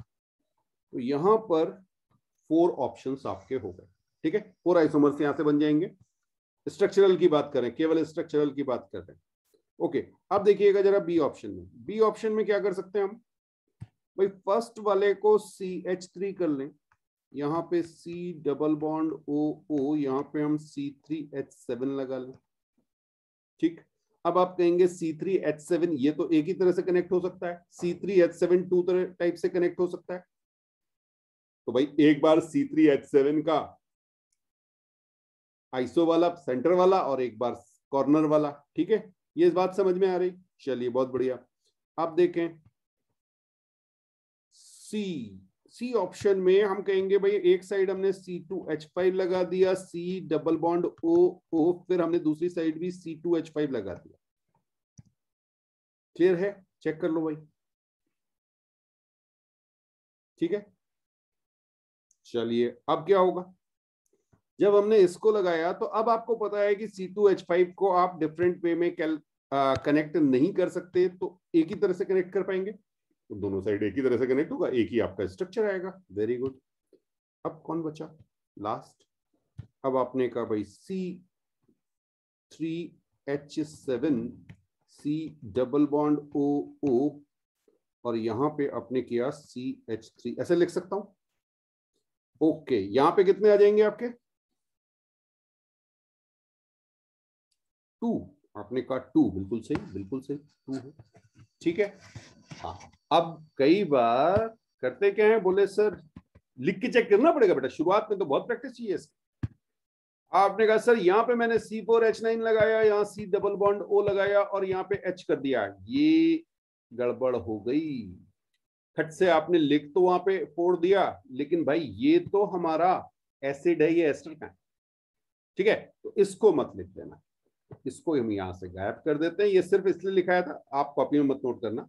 तो यहां पर फोर ऑप्शंस आपके हो गए, ठीक है। फोर आइसोमर्स यहां से बन जाएंगे। स्ट्रक्चरल की बात करें, केवल स्ट्रक्चरल की बात कर रहे हैं। ओके, अब देखिएगा जरा बी ऑप्शन में, बी ऑप्शन में क्या कर सकते हैं हम भाई, फर्स्ट वाले को सी एच थ्री कर लें, यहाँ पे सी डबल बॉन्ड ओ ओ, यहाँ पे हम सी थ्री एच सेवन लगा लें, ठीक। अब आप कहेंगे सी थ्री एच सेवन ये तो एक ही तरह से कनेक्ट हो सकता है, C three H seven two तरह टाइप से कनेक्ट हो सकता है। तो भाई एक बार सी थ्री एच सेवन का आइसो वाला, सेंटर वाला, और एक बार कॉर्नर वाला, ठीक है। ये इस बात समझ में आ रही, चलिए बहुत बढ़िया। आप देखें सी सी ऑप्शन में हम कहेंगे भाई एक साइड हमने सी टू एच फाइव लगा दिया, सी डबल बॉन्ड ओ ओ, फिर हमने दूसरी साइड भी सी टू एच फाइव लगा दिया। क्लियर है? चेक कर लो भाई, ठीक है। चलिए अब क्या होगा, जब हमने इसको लगाया तो अब आपको पता है कि सी टू एच फाइव को आप डिफरेंट वे में कनेक्ट नहीं कर सकते, तो एक ही तरह से कनेक्ट कर पाएंगे, तो दोनों साइड एक ही तरह से कनेक्ट होगा, एक ही आपका स्ट्रक्चर आएगा। Very good. अब कौन बचा? लास्ट। अब आपने कहा भाई C three H seven C double bond O O और यहाँ पे आपने किया सी एच थ्री, ऐसे लिख सकता हूँ। ओके, यहाँ पे कितने आ जाएंगे आपके? टू। आपने कहा टू, बिल्कुल सही, बिल्कुल सही, टू है, ठीक है। हाँ, अब कई बार करते क्या है, बोले सर लिख के चेक करना पड़ेगा बेटा, शुरुआत में तो बहुत प्रैक्टिस चाहिए इसकी। आपने कहा सर यहाँ पे मैंने सी फोर एच नाइन लगाया, यहाँ सी डबल बॉन्ड ओ लगाया और यहाँ पे एच कर दिया, ये गड़बड़ हो गई। खट से आपने लिख तो वहां पे फोड़ दिया, लेकिन भाई ये तो हमारा एसिड है, ये एस्टर का है, ठीक है, तो इसको मत लिख देना, इसको हम यहाँ से गायब कर देते हैं। ये सिर्फ इसलिए लिखाया था, आप कॉपी में मत नोट करना,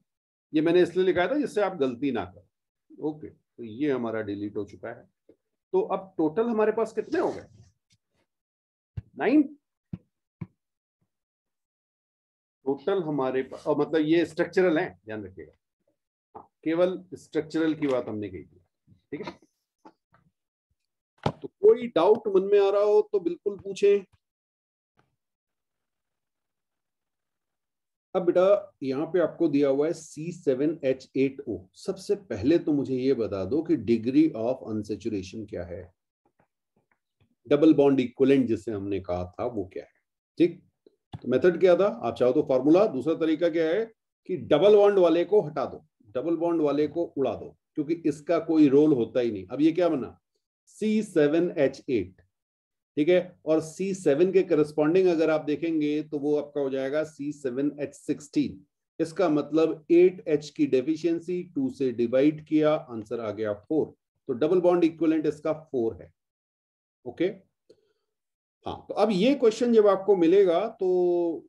ये मैंने इसलिए लिखाया था जिससे आप गलती ना करो। ओके, तो ये हमारा डिलीट हो चुका है। तो अब टोटल हमारे पास कितने हो गए? नाइन। टोटल हमारे पास, और मतलब ये स्ट्रक्चरल है, ध्यान रखिएगा, केवल स्ट्रक्चरल की बात हमने कही थी, ठीक है। तो कोई डाउट मन में आ रहा हो तो बिल्कुल पूछें। अब बेटा यहाँ पे आपको दिया हुआ है C seven H eight O. सबसे पहले तो मुझे ये बता दो कि डिग्री ऑफ अनसैचुरेशन क्या है, डबल बॉन्ड इक्विवेलेंट जिसे हमने कहा था वो क्या है, ठीक। तो मेथड क्या था, आप चाहो तो फॉर्मूला, दूसरा तरीका क्या है कि डबल बॉन्ड वाले को हटा दो, डबल बॉन्ड वाले को उड़ा दो, क्योंकि इसका कोई रोल होता ही नहीं। अब ये क्या बना, सी सेवन एच एट, ठीक है, और सी सेवन के करस्पॉन्डिंग अगर आप देखेंगे तो वो आपका हो जाएगा सी सेवन एच सिक्सटीन। इसका मतलब एट एच की डेफिशिएंसी, टू से डिवाइड किया, आंसर आ गया फोर। तो डबल बॉन्ड इक्विवेलेंट इसका फोर है। ओके, हाँ, तो अब ये क्वेश्चन जब आपको मिलेगा तो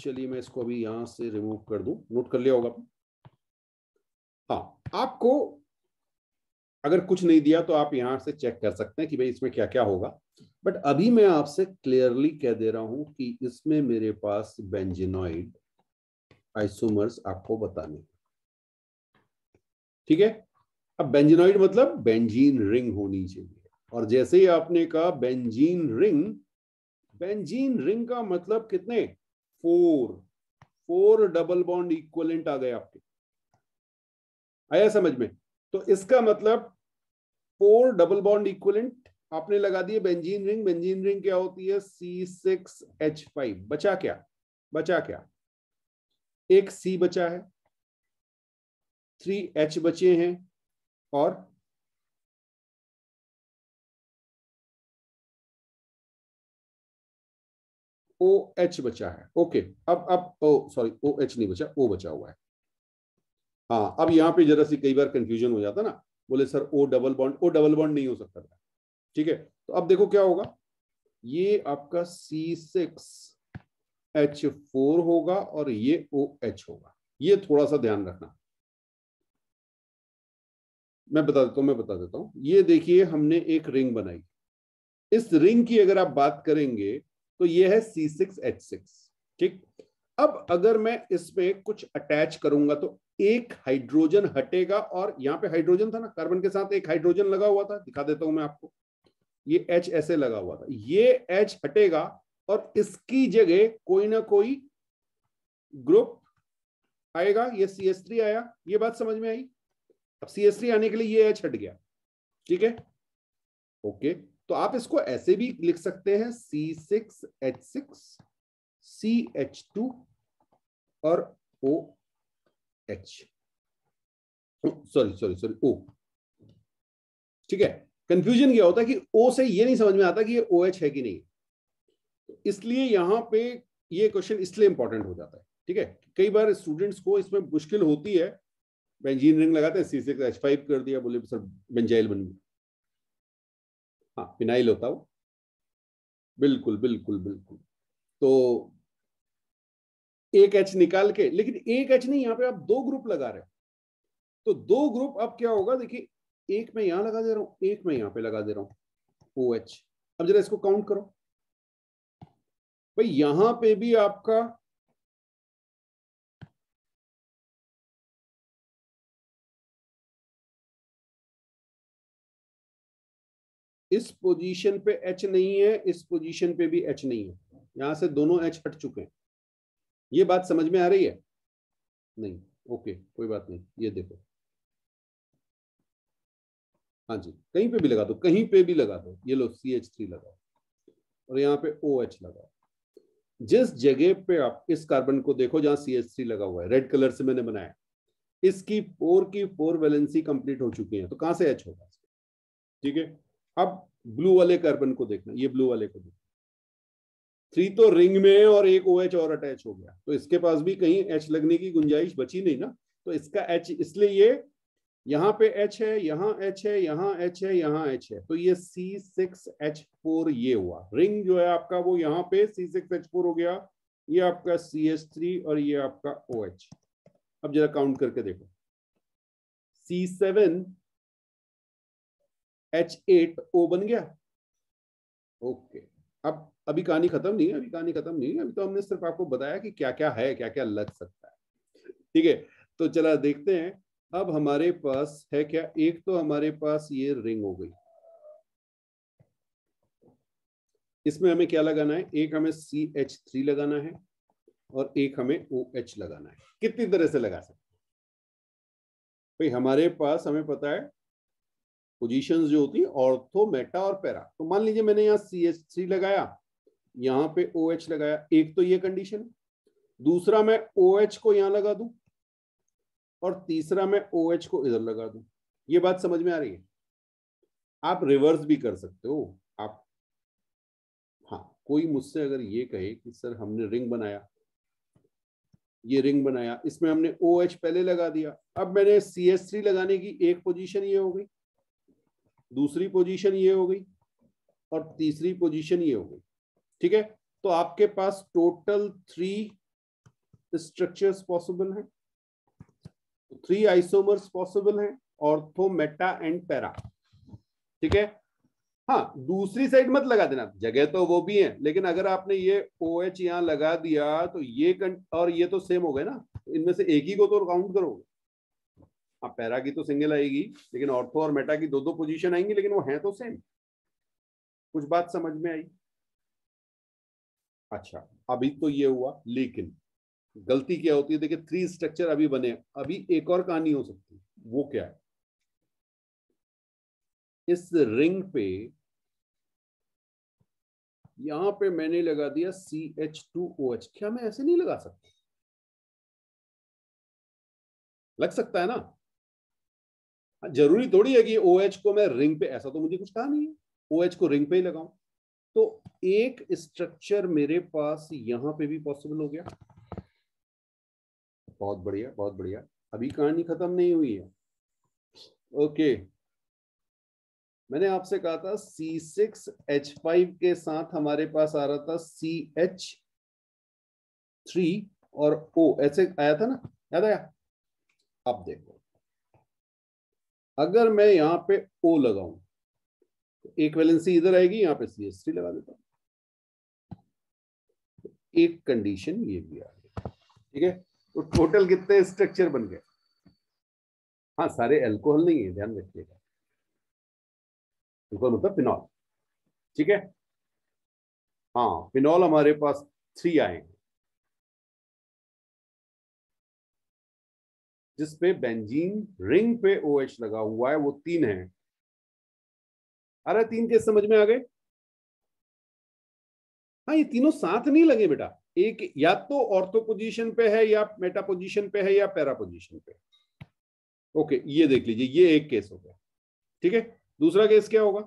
चलिए मैं इसको अभी यहां से रिमूव कर दूं, नोट कर लिया होगा। हाँ, आपको अगर कुछ नहीं दिया तो आप यहां से चेक कर सकते हैं कि भाई इसमें क्या क्या होगा, बट अभी मैं आपसे क्लियरली कह दे रहा हूं कि इसमें मेरे पास बेंजीनोइड आइसोमर्स आपको बताने, ठीक है। अब बेंजीनोइड मतलब बेंजीन रिंग होनी चाहिए, और जैसे ही आपने कहा बेंजीन रिंग, बेंजीन रिंग का मतलब कितने? Four. Four double bond equivalent आ गए आपके, आया समझ में? तो इसका मतलब फोर डबल बॉन्ड इक्विवेलेंट आपने लगा दिए बेंजीन रिंग। बेंजीन रिंग क्या होती है? C six H five. बचा क्या? बचा क्या? एक C बचा है, थ्री H बचे हैं और OH बचा है। ओके, अब अब ओ सॉरी OH नहीं बचा, O बचा हुआ है। हाँ, अब यहाँ पे जरा सी कई बार कंफ्यूजन हो जाता ना, बोले sir O double bond, O double bond नहीं हो सकता था, ठीक है। तो अब देखो क्या होगा, ये आपका सी सिक्स एच फोर होगा और ये OH होगा, ये थोड़ा सा ध्यान रखना। मैं बता देता हूँ मैं बता देता हूँ ये देखिए, हमने एक रिंग बनाई। इस रिंग की अगर आप बात करेंगे तो ये है सी सिक्स एच सिक्स, ठीक। अब अगर मैं इसमें कुछ अटैच करूंगा तो एक हाइड्रोजन हटेगा, और यहाँ पे हाइड्रोजन था ना, कार्बन के साथ एक हाइड्रोजन लगा हुआ था, दिखा देता हूं मैं आपको, ये H ऐसे लगा हुआ था, ये H हटेगा और इसकी जगह कोई ना कोई ग्रुप आएगा। ये सी एच थ्री आया, ये बात समझ में आई। अब सी एच थ्री आने के लिए ये H हट गया, ठीक है। ओके, तो आप इसको ऐसे भी लिख सकते हैं, C six H six, C H two और OH, sorry sorry sorry O, ठीक है। कंफ्यूजन क्या होता है कि O से ये नहीं समझ में आता कि ये OH है कि नहीं, इसलिए यहां पे ये क्वेश्चन इसलिए इंपॉर्टेंट हो जाता है, ठीक है। कई बार स्टूडेंट्स को इसमें मुश्किल होती है, बेंजीन रिंग लगाते हैं, सी सिक्स एच फाइव कर दिया, बोले सर बेंजाइल बन गया। हाँ, फिनाइल होता वो, बिल्कुल बिल्कुल बिल्कुल। तो एक एच निकाल के, लेकिन एक एच नहीं, यहाँ पे आप दो ग्रुप लगा रहे हो, तो दो ग्रुप अब क्या होगा, देखिए एक मैं यहाँ लगा दे रहा हूँ, एक मैं यहाँ पे लगा दे रहा हूँ, OH, अब जरा इसको काउंट करो भाई, यहां पे भी आपका इस पोजीशन पे एच नहीं है, इस पोजीशन पे भी एच नहीं है, यहां से दोनों एच हट चुके हैं। ये बात समझ में आ रही है? नहीं? ओके कोई बात नहीं। ये देखो हाँ जी, कहीं पे भी लगा दो, कहीं पे भी लगा दो। ये लो सी एच थ्री लगाओ और यहाँ पे ओ एच लगाओ। जिस जगह पे आप इस कार्बन को देखो जहां सी एच थ्री लगा हुआ है, रेड कलर से मैंने बनाया, इसकी पोर की पोर वैलेंसी कंप्लीट हो चुकी है, तो कहां से एच होगा? ठीक है। अब ब्लू वाले कार्बन को देखना, ये ब्लू वाले को देखना, थ्री तो रिंग में और एक ओ एच और अटैच हो गया, तो इसके पास भी कहीं एच लगने की गुंजाइश बची नहीं ना, तो इसका एच, इसलिए ये यहाँ पे H है, यहाँ H है, यहाँ H है, यहाँ H है, तो ये सी सिक्स एच फोर ये हुआ। रिंग जो है आपका वो यहाँ पे सी सिक्स एच फोर हो गया, ये आपका सी एच थ्री और ये आपका OH। अब जरा काउंट करके देखो C seven H eight O बन गया। ओके अब अभी कहानी खत्म नहीं है, अभी कहानी खत्म नहीं है, अभी तो हमने सिर्फ आपको बताया कि क्या क्या है, क्या क्या लग सकता है। ठीक है, तो चला देखते हैं अब हमारे पास है क्या। एक तो हमारे पास ये रिंग हो गई, इसमें हमें क्या लगाना है, एक हमें सी एच थ्री लगाना है और एक हमें OH लगाना है। कितनी तरह से लगा सकते भाई, हमारे पास हमें पता है पोजीशंस जो होती है ऑर्थो, मेटा और पैरा। तो मान लीजिए मैंने यहाँ सी एच थ्री लगाया, यहाँ पे OH लगाया, एक तो ये कंडीशन है, दूसरा मैं OH को यहाँ लगा दूं और तीसरा मैं OH को इधर लगा दूं। ये बात समझ में आ रही है? आप रिवर्स भी कर सकते हो आप। हाँ, कोई मुझसे अगर ये कहे कि सर हमने रिंग बनाया, ये रिंग बनाया, इसमें हमने OH पहले लगा दिया, अब मैंने सी एच थ्री लगाने की एक पोजीशन ये हो गई, दूसरी पोजीशन ये हो गई और तीसरी पोजीशन ये हो गई। ठीक है, तो आपके पास टोटल थ्री स्ट्रक्चर्स पॉसिबल हैं, थ्री आइसोमर्स पॉसिबल हैं, ऑर्थो, मेटा एंड पैरा। ठीक है। हाँ, दूसरी साइड मत लगा देना, जगह तो वो भी है, लेकिन अगर आपने ये OH यहाँ लगा दिया तो ये और ये तो सेम हो गए ना, इनमें से एक ही को तो काउंट करोगे। हाँ, पैरा की तो सिंगल आएगी, लेकिन ऑर्थो और मेटा की दो दो पोजीशन आएंगी, लेकिन वो है तो सेम। कुछ बात समझ में आई? अच्छा, अभी तो ये हुआ, लेकिन गलती क्या होती है, देखिए थ्री स्ट्रक्चर अभी बने, अभी एक और कहानी हो सकती है, वो क्या है, इस रिंग पे यहां पे मैंने लगा दिया C H two O H, क्या मैं ऐसे नहीं लगा सकता? लग सकता है ना, जरूरी थोड़ी है कि OH को मैं रिंग पे, ऐसा तो मुझे कुछ कहा नहीं है OH को रिंग पे ही लगाऊं, तो एक स्ट्रक्चर मेरे पास यहां पे भी पॉसिबल हो गया। बहुत बढ़िया, बहुत बढ़िया, अभी कहानी खत्म नहीं हुई है। ओके, मैंने आपसे कहा था सी सिक्स एच फाइव के साथ हमारे पास आ रहा था सी एच थ्री और O, ऐसे आया था ना, याद आया? अब देखो, अगर मैं यहां पे O लगाऊं तो एक वैलेंसी इधर आएगी, यहां पे सी एच थ्री लगा देता हूं, तो एक कंडीशन ये भी आ गई। ठीक है, तो टोटल कितने स्ट्रक्चर बन गए? हाँ, सारे अल्कोहल नहीं है, ध्यान रखिएगा, अल्कोहल मतलब फिनॉल। ठीक है, हाँ, फिनॉल हमारे पास थ्री आए हैं, जिसपे बेंजीन रिंग पे OH लगा हुआ है, वो तीन है। अरे तीन केस समझ में आ गए? हाँ, ये तीनों साथ नहीं लगे बेटा, एक या तो ऑर्थो पोजीशन पे है, या मेटा पोजीशन पे है, या पैरा पोजीशन पे। ओके, ये देख लीजिए, ये एक केस हो गया। ठीक है, दूसरा केस क्या होगा?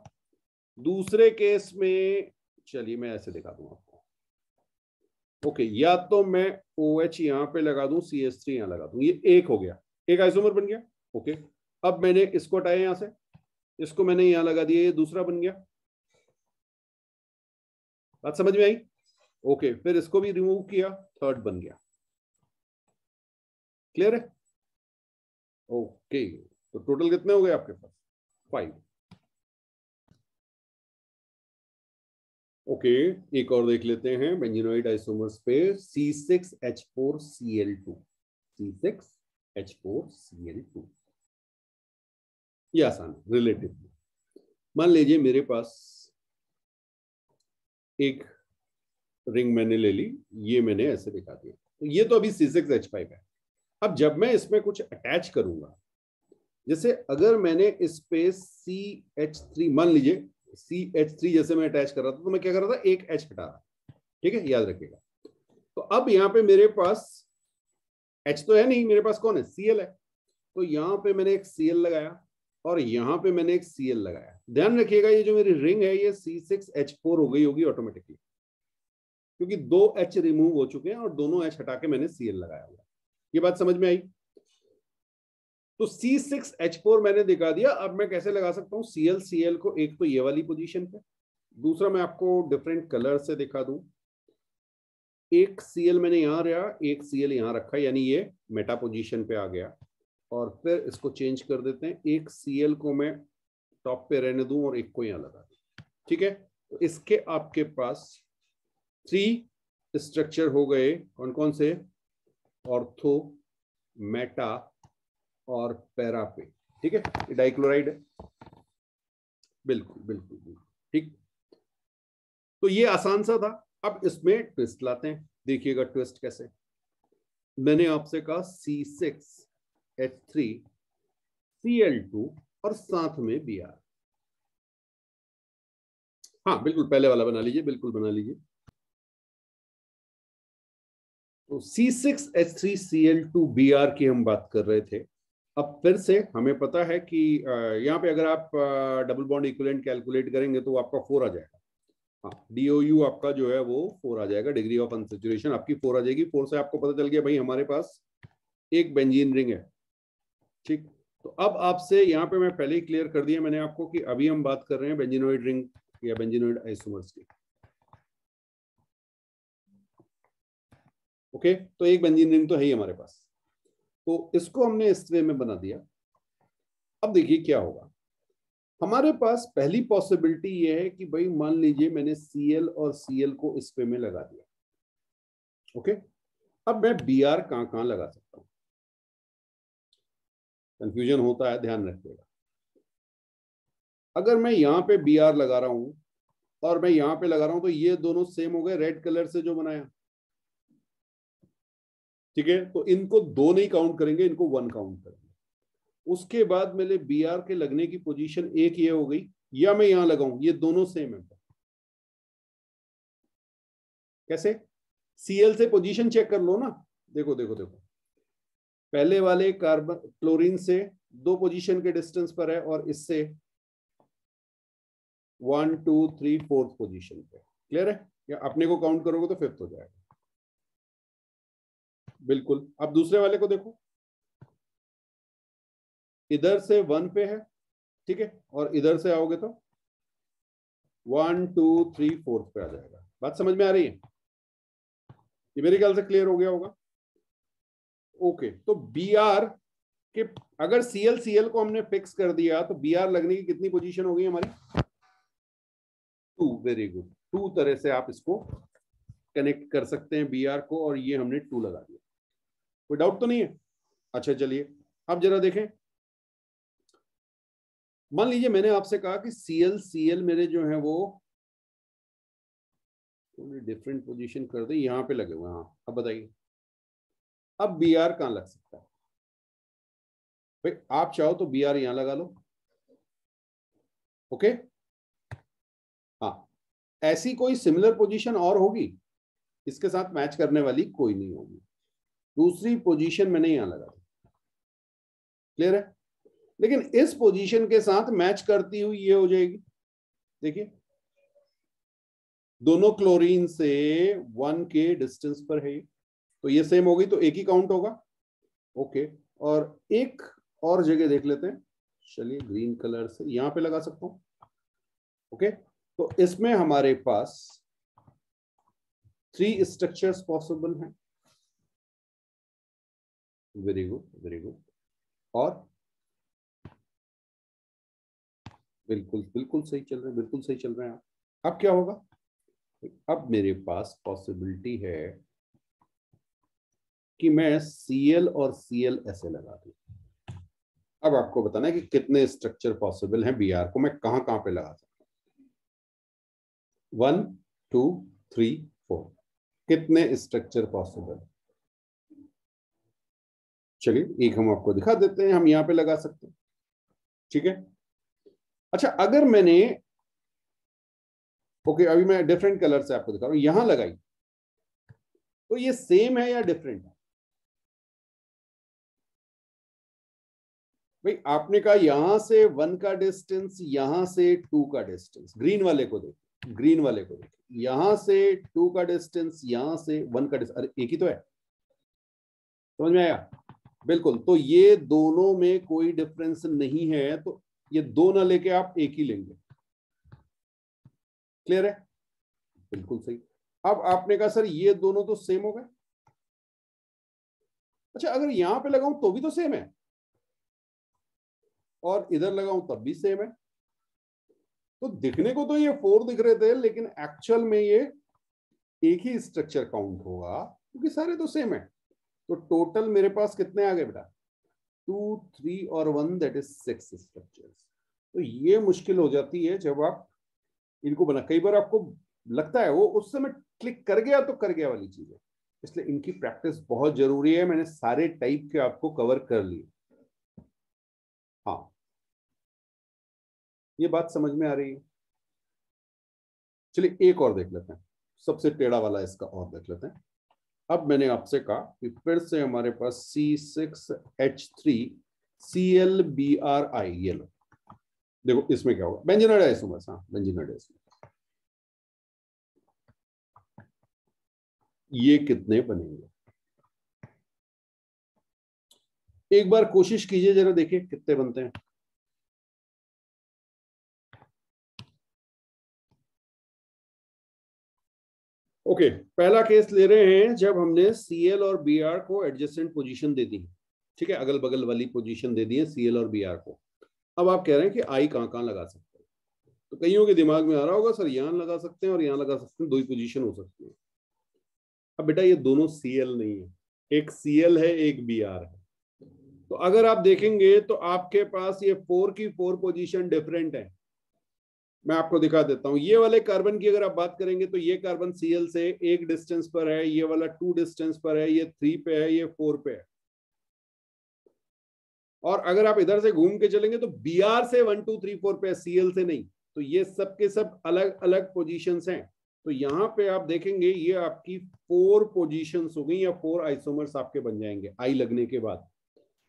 दूसरे केस में चलिए मैं ऐसे दिखा दूं आपको। ओके, या तो मैं OH यहां पे लगा दूं, सी एच थ्री यहां लगा दूं, ये एक हो गया, एक आइसोमर बन गया। ओके, अब मैंने इसको हटाया यहां से, इसको मैंने यहां लगा दिया, ये दूसरा बन गया। बात समझ में आई? ओके okay, फिर इसको भी रिमूव किया, थर्ड बन गया। क्लियर है? ओके okay, तो टोटल कितने हो गए आपके पास? फाइव। ओके okay, एक और देख लेते हैं बेंजीनोइड आइसोमर्स पे C six H four C L two C six H four C L two ये आसान रिलेटिवली। मान लीजिए मेरे पास एक रिंग मैंने ले ली, ये मैंने ऐसे दिखा दिया, तो ये तो अभी सी सिक्स एच फाइव है। अब जब मैं इसमें कुछ अटैच करूंगा, जैसे अगर मैंने इस पे सी एच थ्री मान लीजिए सी एच थ्री जैसे मैं अटैच कर रहा था, तो मैं क्या कर रहा था, एक H हटा रहा, ठीक है, याद रखिएगा। तो अब यहाँ पे मेरे पास H तो है नहीं, मेरे पास कौन है, Cl है, तो यहाँ पे मैंने एक Cl लगाया और यहाँ पे मैंने एक Cl लगाया। ध्यान रखिएगा ये जो मेरी रिंग है ये सी सिक्स एच फोर हो गई होगी ऑटोमेटिकली, क्योंकि दो H रिमूव हो चुके हैं और दोनों H हटा के मैंने Cl लगाया हुआ। ये बात समझ में आई? तो सी सिक्स एच फोर मैंने दिखा दिया। अब मैं कैसे लगा सकता हूँ Cl Cl को, एक तो ये वाली पोजीशन पे, दूसरा मैं आपको डिफरेंट कलर से दिखा दूं, एक Cl मैंने यहाँ रहा, एक Cl यहाँ रखा, यानी ये मेटा पोजीशन पे आ गया। और फिर इसको चेंज कर देते हैं, एक Cl को मैं टॉप पे रहने दूं और एक को यहाँ लगा दूं, ठीक है। तो इसके आपके पास थ्री स्ट्रक्चर हो गए, कौन कौन से, ऑर्थो, मेटा और पैरा पे, ठीक है, डाइक्लोराइड है, बिल्कुल बिल्कुल बिल्कुल ठीक। तो ये आसान सा था। अब इसमें ट्विस्ट लाते हैं, देखिएगा ट्विस्ट कैसे। मैंने आपसे कहा C six H three C L two और साथ में बी आर, हाँ बिल्कुल पहले वाला बना लीजिए, बिल्कुल बना लीजिए। तो C six H three C L two B R की हम बात कर रहे थे। अब फिर से हमें पता है कि यहाँ पे अगर आप डबल बॉन्ड इक्विवेलेंट कैलकुलेट करेंगे तो आपका फोर आ जाएगा, हाँ डी ओ यू आपका जो है वो फोर आ जाएगा, डिग्री ऑफ अनसैचुरेशन आपकी फोर आ जाएगी। फोर से आपको पता चल गया भाई हमारे पास एक बेंजीन रिंग है, ठीक। तो अब आपसे यहाँ पे मैं पहले ही क्लियर कर दिया मैंने आपको कि अभी हम बात कर रहे हैं बेंजीनोइड रिंग या बेंजीनोइड आइसोमर्स की, ओके। तो एक बेंजीन रिंग तो है ही हमारे पास, तो इसको हमने इस वे में बना दिया। अब देखिए क्या होगा हमारे पास। पहली पॉसिबिलिटी ये है कि भाई मान लीजिए मैंने Cl और Cl को इस वे में लगा दिया, ओके। अब मैं Br कहां कहां लगा सकता हूं, कंफ्यूजन होता है, ध्यान रखिएगा। अगर मैं यहां पे Br लगा रहा हूं और मैं यहां पे लगा रहा हूं, तो ये दोनों सेम हो गए, रेड कलर से जो बनाया, ठीक है। तो इनको दो नहीं काउंट करेंगे, इनको वन काउंट करेंगे। उसके बाद मेरे बी आर के लगने की पोजीशन एक ये हो गई, या मैं यहां लगाऊं, ये दोनों सेम है। कैसे, सीएल से पोजीशन चेक कर लो ना, देखो देखो देखो, पहले वाले कार्बन क्लोरीन से दो पोजीशन के डिस्टेंस पर है और इससे one two three fourth position पे, क्लियर है, या अपने को काउंट करोगे तो फिफ्थ हो जाएगा, बिल्कुल। अब दूसरे वाले को देखो, इधर से वन पे है, ठीक है, और इधर से आओगे तो वन टू थ्री फोर्थ पे आ जाएगा। बात समझ में आ रही है, ये मेरे ख्याल से क्लियर हो गया होगा, ओके। तो बी आर के अगर सीएल सीएल को हमने फिक्स कर दिया, तो बी आर लगने की कितनी पोजीशन हो गई हमारी, टू, वेरी गुड। टू तरह से आप इसको कनेक्ट कर सकते हैं बी आर को, और ये हमने टू लगा दिया, कोई डाउट तो नहीं है। अच्छा चलिए अब जरा देखें, मान लीजिए मैंने आपसे कहा कि Cl Cl मेरे जो है वो थोड़ी डिफरेंट पोजीशन कर दे, यहाँ पे लगे हुए, हाँ। अब बताइए अब Br कहाँ लग सकता है, भाई आप चाहो तो Br यहाँ लगा लो, ओके। हाँ ऐसी कोई सिमिलर पोजीशन और होगी इसके साथ मैच करने वाली, कोई नहीं होगी। दूसरी पोजीशन मैंने यहां लगा दी, क्लियर है, लेकिन इस पोजीशन के साथ मैच करती हुई ये हो जाएगी। देखिए दोनों क्लोरीन से वन के डिस्टेंस पर है ये, तो ये सेम हो गई, तो एक ही काउंट होगा, ओके। और एक और जगह देख लेते हैं, चलिए ग्रीन कलर से यहां पे लगा सकता हूं, ओके। तो इसमें हमारे पास थ्री स्ट्रक्चर्स पॉसिबल हैं, वेरी गुड वेरी गुड, और बिल्कुल बिल्कुल सही चल रहे हैं, बिल्कुल सही चल रहे हैं आप। अब क्या होगा, अब मेरे पास पॉसिबिलिटी है कि मैं Cl और Cl ऐसे लगा दूं। अब आपको बताना है कि कितने स्ट्रक्चर पॉसिबल हैं Br को मैं कहां कहां पे लगा सकता हूं। वन टू थ्री फोर, कितने स्ट्रक्चर पॉसिबल। चलिए एक हम आपको दिखा देते हैं, हम यहां पे लगा सकते हैं, ठीक है। अच्छा, अगर मैंने ओके okay, अभी मैं डिफरेंट कलर से आपको दिखा रहा हूं, यहां लगाई तो ये सेम है या डिफरेंट है। भाई आपने कहा यहां से वन का डिस्टेंस, यहां से टू का डिस्टेंस, ग्रीन वाले को देखो, ग्रीन वाले को देखो, यहां से टू का डिस्टेंस, यहां से वन का डिस्टेंस, अरे एक ही तो है। समझ में आया? बिल्कुल, तो ये दोनों में कोई डिफरेंस नहीं है, तो ये दो ना लेके आप एक ही लेंगे। क्लियर है? बिल्कुल सही। अब आपने कहा सर ये दोनों तो सेम हो गए। अच्छा, अगर यहां पे लगाऊं तो भी तो सेम है, और इधर लगाऊं तब भी सेम है। तो दिखने को तो ये फोर दिख रहे थे, लेकिन एक्चुअल में ये एक ही स्ट्रक्चर काउंट होगा क्योंकि सारे तो सेम है। तो टोटल मेरे पास कितने आ गए बेटा, टू थ्री और one, that is six structures. तो ये मुश्किल हो जाती है जब आप इनको बना, कई बार आपको लगता है वो उस समय क्लिक कर गया तो कर गया वाली चीज है, इसलिए इनकी प्रैक्टिस बहुत जरूरी है। मैंने सारे टाइप के आपको कवर कर लिए। हाँ, ये बात समझ में आ रही है। चलिए एक और देख लेते हैं, सबसे टेढ़ा वाला इसका और देख लेते हैं। अब मैंने आपसे कहा कि फिर से हमारे पास C six H three C L B R I, ये लो, देखो इसमें क्या होगा, बेंजीन डाइसोमर्स। हाँ, बेंजीन डाइसोमर्स ये कितने बनेंगे, एक बार कोशिश कीजिए जरा, देखिए कितने बनते हैं। ओके okay, पहला केस ले रहे हैं जब हमने Cl और Br को एडजेसेंट पोजीशन दे दी, ठीक है, अगल बगल वाली पोजीशन दे दी है Cl और Br को। अब आप कह रहे हैं कि I कहाँ कहाँ लगा सकते हैं, तो कईयों के दिमाग में आ रहा होगा सर यहाँ लगा सकते हैं और यहाँ लगा सकते हैं, दो ही पोजीशन हो सकती है। अब बेटा ये दोनों Cl नहीं है, एक Cl है एक Br है। तो अगर आप देखेंगे तो आपके पास ये फोर की फोर पोजीशन डिफरेंट है। मैं आपको दिखा देता हूं, ये वाले कार्बन की अगर आप बात करेंगे तो ये कार्बन Cl से एक डिस्टेंस पर है, ये वाला टू डिस्टेंस पर है, ये थ्री पे है, ये फोर पे है। और अगर आप इधर से घूम के चलेंगे तो Br से वन टू थ्री फोर पे है, Cl से नहीं। तो ये सब के सब अलग अलग पोजीशंस हैं। तो यहाँ पे आप देखेंगे ये आपकी फोर पोजीशंस हो गई या फोर आइसोमर्स आपके बन जाएंगे। आई लगने के बाद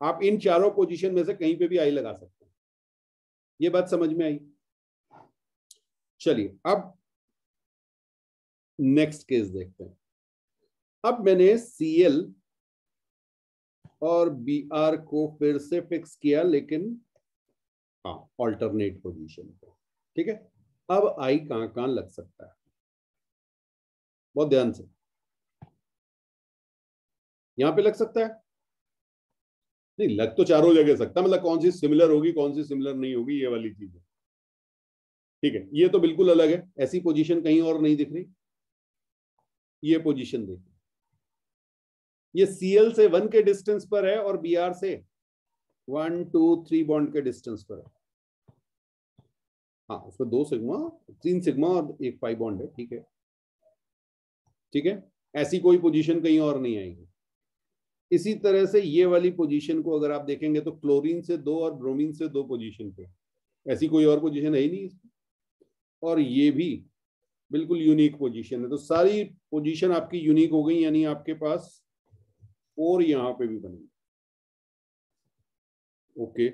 आप इन चारों पोजीशन में से कहीं पे भी आई लगा सकते हैं। ये बात समझ में आई? चलिए अब नेक्स्ट केस देखते हैं। अब मैंने Cl और Br को फिर से फिक्स किया, लेकिन हाँ ऑल्टरनेट पोजीशन पे, ठीक है। अब I कहां कहां लग सकता है, बहुत ध्यान से। यहां पे लग सकता है, नहीं लग तो चारों जगह सकता, मतलब कौन सी सिमिलर होगी कौन सी सिमिलर नहीं होगी, ये वाली चीज है, ठीक है। ये तो बिल्कुल अलग है, ऐसी पोजीशन कहीं और नहीं दिख रही। ये पोजीशन देखिए, ये Cl से वन के डिस्टेंस पर है और Br से वन टू थ्री बॉन्ड के डिस्टेंस पर है। हाँ, उसमें दो सिग्मा, तीन सिग्मा और एक पाई बॉन्ड है, ठीक है, ठीक है। ऐसी कोई पोजीशन कहीं और नहीं आएगी। इसी तरह से ये वाली पोजीशन को अगर आप देखेंगे तो क्लोरीन से दो और ब्रोमीन से दो पोजीशन पे, ऐसी कोई और पोजीशन है ही नहीं। और ये भी बिल्कुल यूनिक पोजीशन है। तो सारी पोजीशन आपकी यूनिक हो गई, यानी आपके पास और यहां पे भी बनेगी। ओके,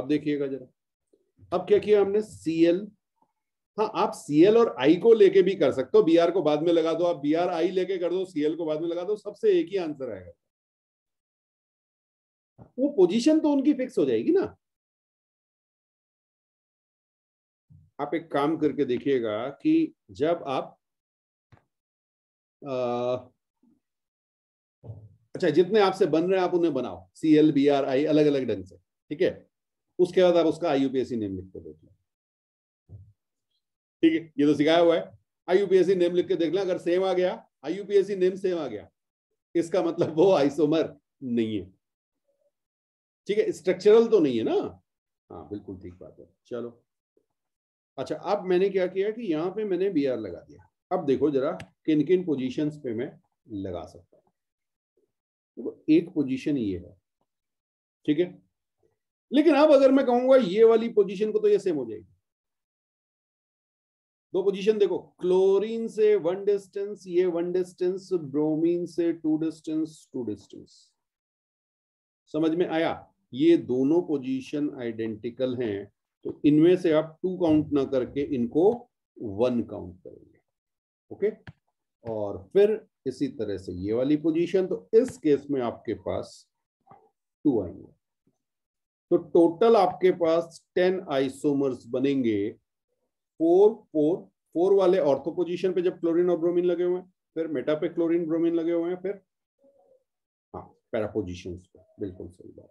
अब देखिएगा जरा, अब क्या किया हमने Cl, हाँ आप Cl और I को लेके भी कर सकते हो, Br को बाद में लगा दो, आप Br I लेके कर दो, Cl को बाद में लगा दो, सबसे एक ही आंसर आएगा। वो पोजीशन तो उनकी फिक्स हो जाएगी ना। आप एक काम करके देखिएगा कि जब आप आ, अच्छा जितने आपसे बन रहे हैं आप उन्हें बनाओ Cl Br I अलग अलग ढंग से, ठीक है। उसके बाद आप उसका I U P A C name लिख के देखिए। ठीक है, ये तो सिखाया हुआ है। आईयूपीएसी नेम लिख के देख लें, अगर सेम आ गया आईयूपीएसी नेम सेम आ गया, इसका मतलब वो आइसोमर नहीं है। ठीक है, स्ट्रक्चरल तो नहीं है ना। हाँ बिल्कुल ठीक बात है। चलो अच्छा, अब मैंने क्या किया कि यहाँ पे मैंने बी आर लगा दिया। अब देखो जरा किन किन पोजीशंस पे मैं लगा सकता हूँ। देखो एक पोजीशन ये है, ठीक है, लेकिन अब अगर मैं कहूंगा ये वाली पोजीशन को तो ये सेम हो जाएगी। दो पोजीशन देखो, क्लोरीन से वन डिस्टेंस, ये वन डिस्टेंस, ब्रोमीन से टू डिस्टेंस, टू डिस्टेंस। समझ में आया? ये दोनों पोजीशन आइडेंटिकल हैं, तो इनमें से आप टू काउंट ना करके इनको वन काउंट करेंगे। ओके, और फिर इसी तरह से ये वाली पोजीशन, तो इस केस में आपके पास टू आएंगे, तो टोटल आपके पास टेन आइसोमर्स बनेंगे। फोर फोर फोर वाले ऑर्थो पोजीशन पे जब क्लोरीन और ब्रोमीन लगे हुए हैं, फिर मेटा पे क्लोरीन ब्रोमीन लगे हुए हैं, फिर हाँ पैरा पोजीशन पे। बिल्कुल सही बात।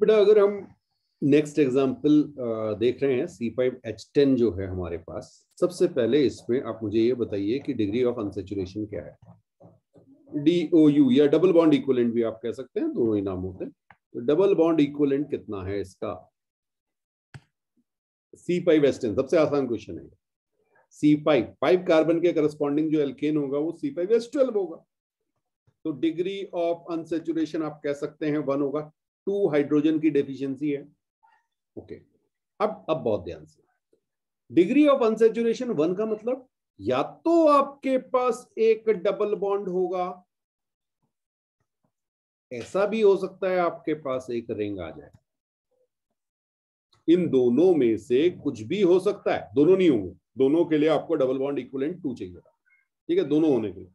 बेटा अगर हम नेक्स्ट एग्जाम्पल देख रहे हैं, सी फाइव एच टेन जो है हमारे पास, सबसे पहले इसमें आप मुझे ये बताइए कि डिग्री ऑफ अनसेचुरेशन क्या है। डी ओ यू या डबल बॉन्ड इक्विवेलेंट भी आप कह सकते हैं, दोनों ही नाम होते हैं। तो डबल बॉन्ड इक्विवेलेंट कितना है इसका? सी फाइव एच टेन सबसे आसान क्वेश्चन है। सी फाइव फाइव कार्बन के करस्पॉन्डिंग जो एल्केन होगा वो सी फाइव एच ट्वेल्व होगा, तो डिग्री ऑफ अनसेचुरेशन आप कह सकते हैं वन होगा। टू हाइड्रोजन की डेफिशिएंसी है। ओके, अब अब बहुत ध्यान से, डिग्री ऑफ अनसेचुरेशन वन का मतलब या तो आपके पास एक डबल बॉन्ड होगा, ऐसा भी हो सकता है आपके पास एक रिंग आ जाए, इन दोनों में से कुछ भी हो सकता है, दोनों नहीं होंगे। दोनों के लिए आपको डबल बॉन्ड इक्विवेलेंट टू चाहिए, ठीक है, दोनों होने के लिए।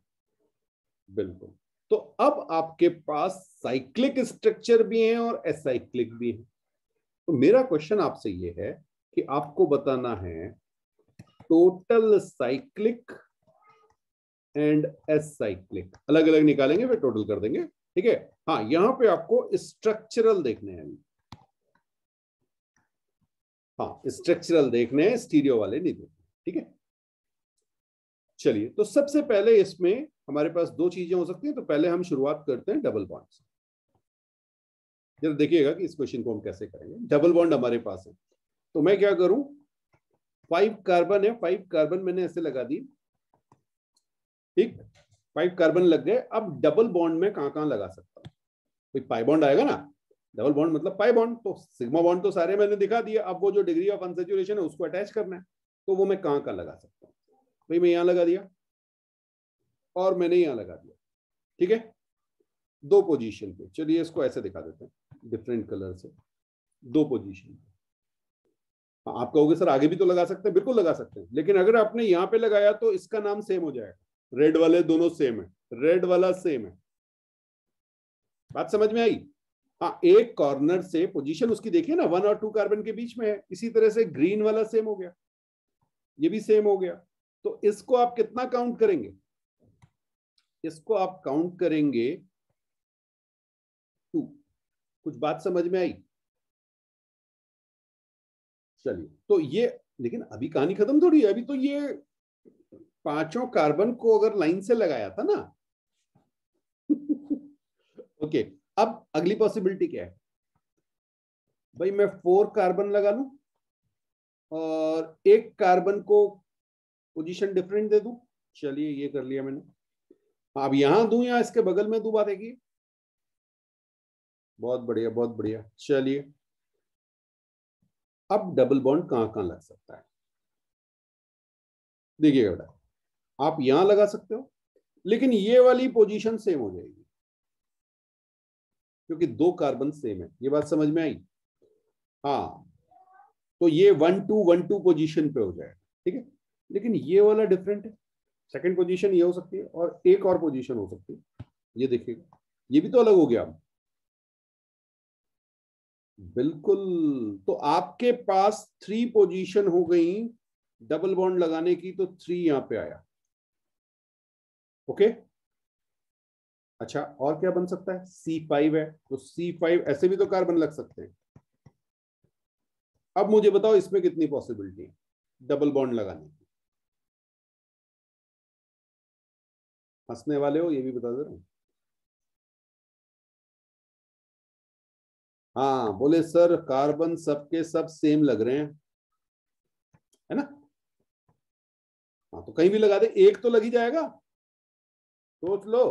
बिल्कुल, तो अब आपके पास साइक्लिक स्ट्रक्चर भी हैं और एसाइक्लिक भी हैं। तो मेरा क्वेश्चन आपसे ये है कि आपको बताना है टोटल साइक्लिक एंड एसाइक्लिक, अलग अलग निकालेंगे फिर टोटल कर देंगे, ठीक है। हाँ, यहां पे आपको स्ट्रक्चरल देखने हैं, हाँ स्ट्रक्चरल देखने हैं, स्टीरियो वाले नहीं देखने, ठीक है। चलिए, तो सबसे पहले इसमें हमारे पास दो चीजें हो सकती हैं। तो पहले हम शुरुआत करते हैं डबल बॉन्ड से। जरा देखिएगा कि इस क्वेश्चन को हम कैसे करेंगे। डबल बॉन्ड हमारे पास है, तो मैं क्या करूं, फाइव कार्बन है, फाइव कार्बन मैंने ऐसे लगा दी, ठीक, फाइव कार्बन लग गए। अब डबल बॉन्ड में कहां कहां लगा सकता हूं? कोई पाई बॉन्ड आएगा ना, डबल बॉन्ड मतलब पाई बॉन्ड, तो सिग्मा बॉन्ड तो सारे मैंने दिखा दिए। अब वो जो डिग्री ऑफ अनसेचुरेशन है उसको अटैच करना है, तो वो मैं कहां कहां लगा सकता हूँ? भाई मैं यहां लगा दिया और मैंने यहां लगा दिया, ठीक है, दो पोजीशन पे। चलिए इसको ऐसे दिखा देते हैं डिफरेंट कलर से, दो पोजीशन पे। आप कहोगे सर आगे भी तो लगा सकते हैं, बिल्कुल लगा सकते हैं, लेकिन अगर आपने यहाँ पे लगाया तो इसका नाम सेम हो जाएगा। रेड वाले दोनों सेम है, रेड वाला सेम है, बात समझ में आई? हाँ, एक कॉर्नर से पोजीशन उसकी देखिए ना, वन और टू कार्बन के बीच में है। इसी तरह से ग्रीन वाला सेम हो गया, ये भी सेम हो गया। तो इसको आप कितना काउंट करेंगे? इसको आप काउंट करेंगे टू। कुछ बात समझ में आई? चलिए, तो ये, लेकिन अभी कहानी खत्म थोड़ी है, अभी तो ये पांचों कार्बन को अगर लाइन से लगाया था ना ओके, अब अगली पॉसिबिलिटी क्या है? भाई मैं फोर कार्बन लगा लूं और एक कार्बन को पोजीशन डिफरेंट दे दूं। चलिए ये कर लिया मैंने, अब यहां दूं या इसके बगल में दूं, बात है कि? बहुत बढ़िया, बहुत बढ़िया। चलिए, अब डबल बॉन्ड कहां कहां लग सकता है? देखिएगा बेटा, आप यहां लगा सकते हो, लेकिन ये वाली पोजीशन सेम हो जाएगी क्योंकि दो कार्बन सेम है, ये बात समझ में आई? हाँ, तो ये one two one two position पे हो जाएगा, ठीक है, लेकिन ये वाला डिफरेंट है। सेकंड पोजीशन ये हो सकती है और एक और पोजीशन हो सकती है, ये देखिएगा, ये भी तो अलग हो गया। बिल्कुल, तो आपके पास थ्री पोजीशन हो गई डबल बॉन्ड लगाने की, तो थ्री यहां पे आया। ओके, अच्छा, और क्या बन सकता है? सी फाइव है, तो सी फाइव ऐसे भी तो कार्बन लग सकते हैं, अब मुझे बताओ इसमें कितनी पॉसिबिलिटी है डबल बॉन्ड लगाने की? हंसने वाले हो ये भी बता दे रहा हूँ। हाँ बोले सर कार्बन सबके सब सेम लग रहे हैं, है ना? हाँ तो कहीं भी लगा दे एक तो लग ही जाएगा, सोच लो।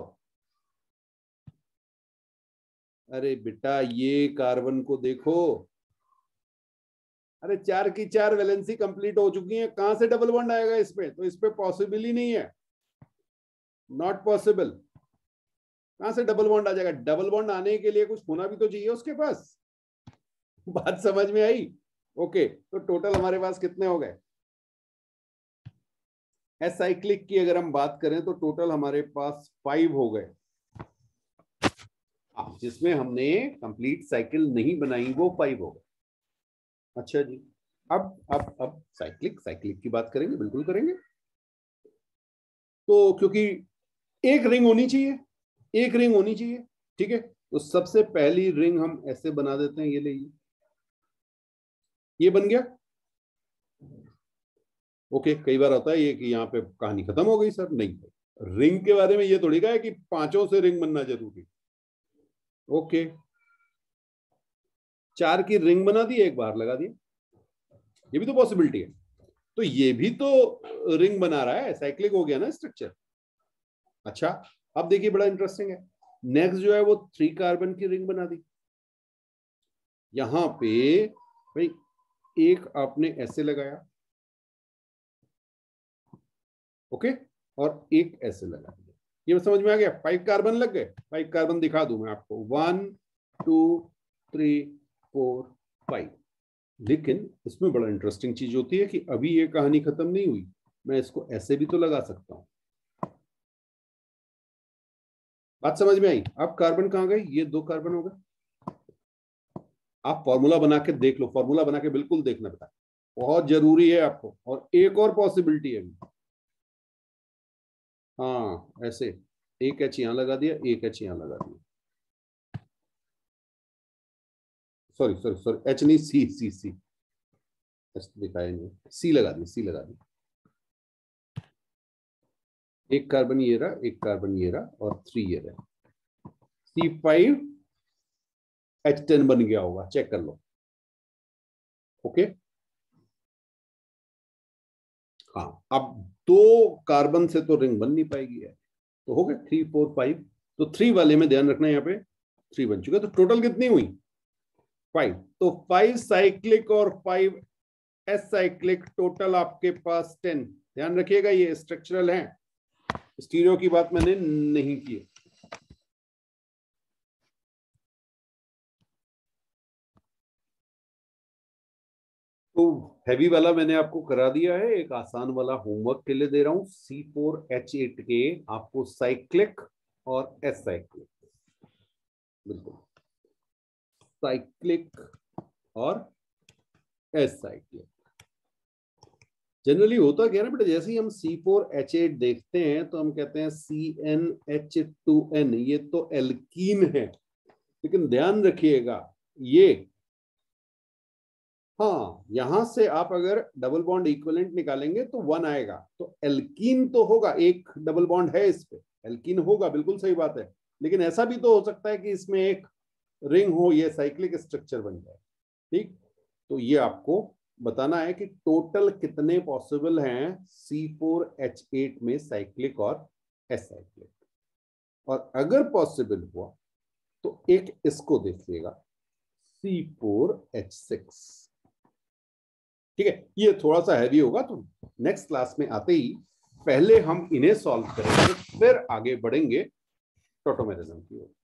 अरे बेटा ये कार्बन को देखो, अरे चार की चार वैलेंसी कंप्लीट हो चुकी है, कहां से डबल बॉन्ड आएगा इसमें? तो इसमें पॉसिबल ही नहीं है, नॉट पॉसिबल। कहां से डबल बॉन्ड आ जाएगा? डबल बॉन्ड आने के लिए कुछ होना भी तो चाहिए उसके पास। बात समझ में आई? ओके तो टोटल हमारे पास कितने हो गए? एसाइक्लिक की अगर हम बात करें तो टोटल हमारे पास फाइव हो गए, जिसमें हमने कंप्लीट साइकिल नहीं बनाई वो फाइव हो गए। अच्छा जी, अब अब अब साइक्लिक साइक्लिक की बात करेंगे, बिल्कुल करेंगे। तो क्योंकि एक रिंग होनी चाहिए, एक रिंग होनी चाहिए, ठीक है? तो सबसे पहली रिंग हम ऐसे बना देते हैं, ये ले, ये बन गया। ओके कई बार होता है ये कि यहाँ पे कहानी खत्म हो गई सर। नहीं, रिंग के बारे में ये थोड़ी कहा है कि पांचों से रिंग बनना जरूरी। ओके चार की रिंग बना दी, एक बार लगा दिया, ये भी तो पॉसिबिलिटी है। तो ये भी तो रिंग बना रहा है, साइक्लिक हो गया ना स्ट्रक्चर। अच्छा अब देखिए बड़ा इंटरेस्टिंग है, नेक्स्ट जो है वो थ्री कार्बन की रिंग बना दी। यहां पे भाई एक आपने ऐसे लगाया, ओके, और एक ऐसे लगा दिया, ये समझ में आ गया। फाइव कार्बन लग गए, फाइव कार्बन दिखा दूं मैं आपको, one two three four five. लेकिन इसमें बड़ा इंटरेस्टिंग चीज होती है कि अभी ये कहानी खत्म नहीं हुई, मैं इसको ऐसे भी तो लगा सकता हूं। बात समझ में आई? अब कार्बन कहां गए? ये दो कार्बन हो गए। आप फॉर्मूला बना के देख लो, फॉर्मूला बना के बिल्कुल देखना बेटा, बहुत जरूरी है आपको। और एक और पॉसिबिलिटी है, हाँ ऐसे एक एच यहां लगा दिया, एक एच यहां लगा दिया, सॉरी सॉरी सॉरी एच नहीं, सी सी सी दिखाया नहीं, सी लगा दी, सी लगा दी। एक कार्बन ये रहा, एक कार्बन ये रहा, और थ्री ये रहा। सी फाइव एच टेन बन गया होगा, चेक कर लो। ओके हाँ, अब दो कार्बन से तो रिंग बन नहीं पाएगी है, तो हो गया थ्री फोर फाइव। तो थ्री वाले में ध्यान रखना है, यहाँ पे थ्री बन चुका, तो टोटल कितनी हुई? फाइव। तो फाइव साइक्लिक और फाइव एसाइक्लिक, टोटल आपके पास टेन। ध्यान रखिएगा ये स्ट्रक्चरल है, स्टीरियो की बात मैंने नहीं की है। तो हैवी वाला मैंने आपको करा दिया है, एक आसान वाला होमवर्क के लिए दे रहा हूं। सी फोर एच एट के आपको साइक्लिक और एसाइक्लिक, बिल्कुल साइक्लिक और एसाइक्लिक। जनरली होता क्या है बेटा, जैसे ही हम सी फोर एच एट देखते हैं तो हम कहते हैं C N H two N, ये तो एल्कीन है। लेकिन ध्यान रखिएगा ये, हाँ यहां से आप अगर डबल बॉन्ड इक्विवेलेंट निकालेंगे तो वन आएगा, तो एल्कीन तो होगा, एक डबल बॉन्ड है इस पे, एल्कीन होगा, बिल्कुल सही बात है। लेकिन ऐसा भी तो हो सकता है कि इसमें एक रिंग हो, ये साइक्लिक स्ट्रक्चर बन जाए। ठीक, तो ये आपको बताना है कि टोटल कितने पॉसिबल हैं सी फोर एच एट में साइक्लिक और एसाइक्लिक। और अगर पॉसिबल हुआ तो एक इसको देखिएगा, सी फोर एच सिक्स, ठीक है? ये थोड़ा सा हैवी होगा, तो नेक्स्ट क्लास में आते ही पहले हम इन्हें सॉल्व करेंगे, फिर आगे बढ़ेंगे टोटोमेरिज्म की ओर।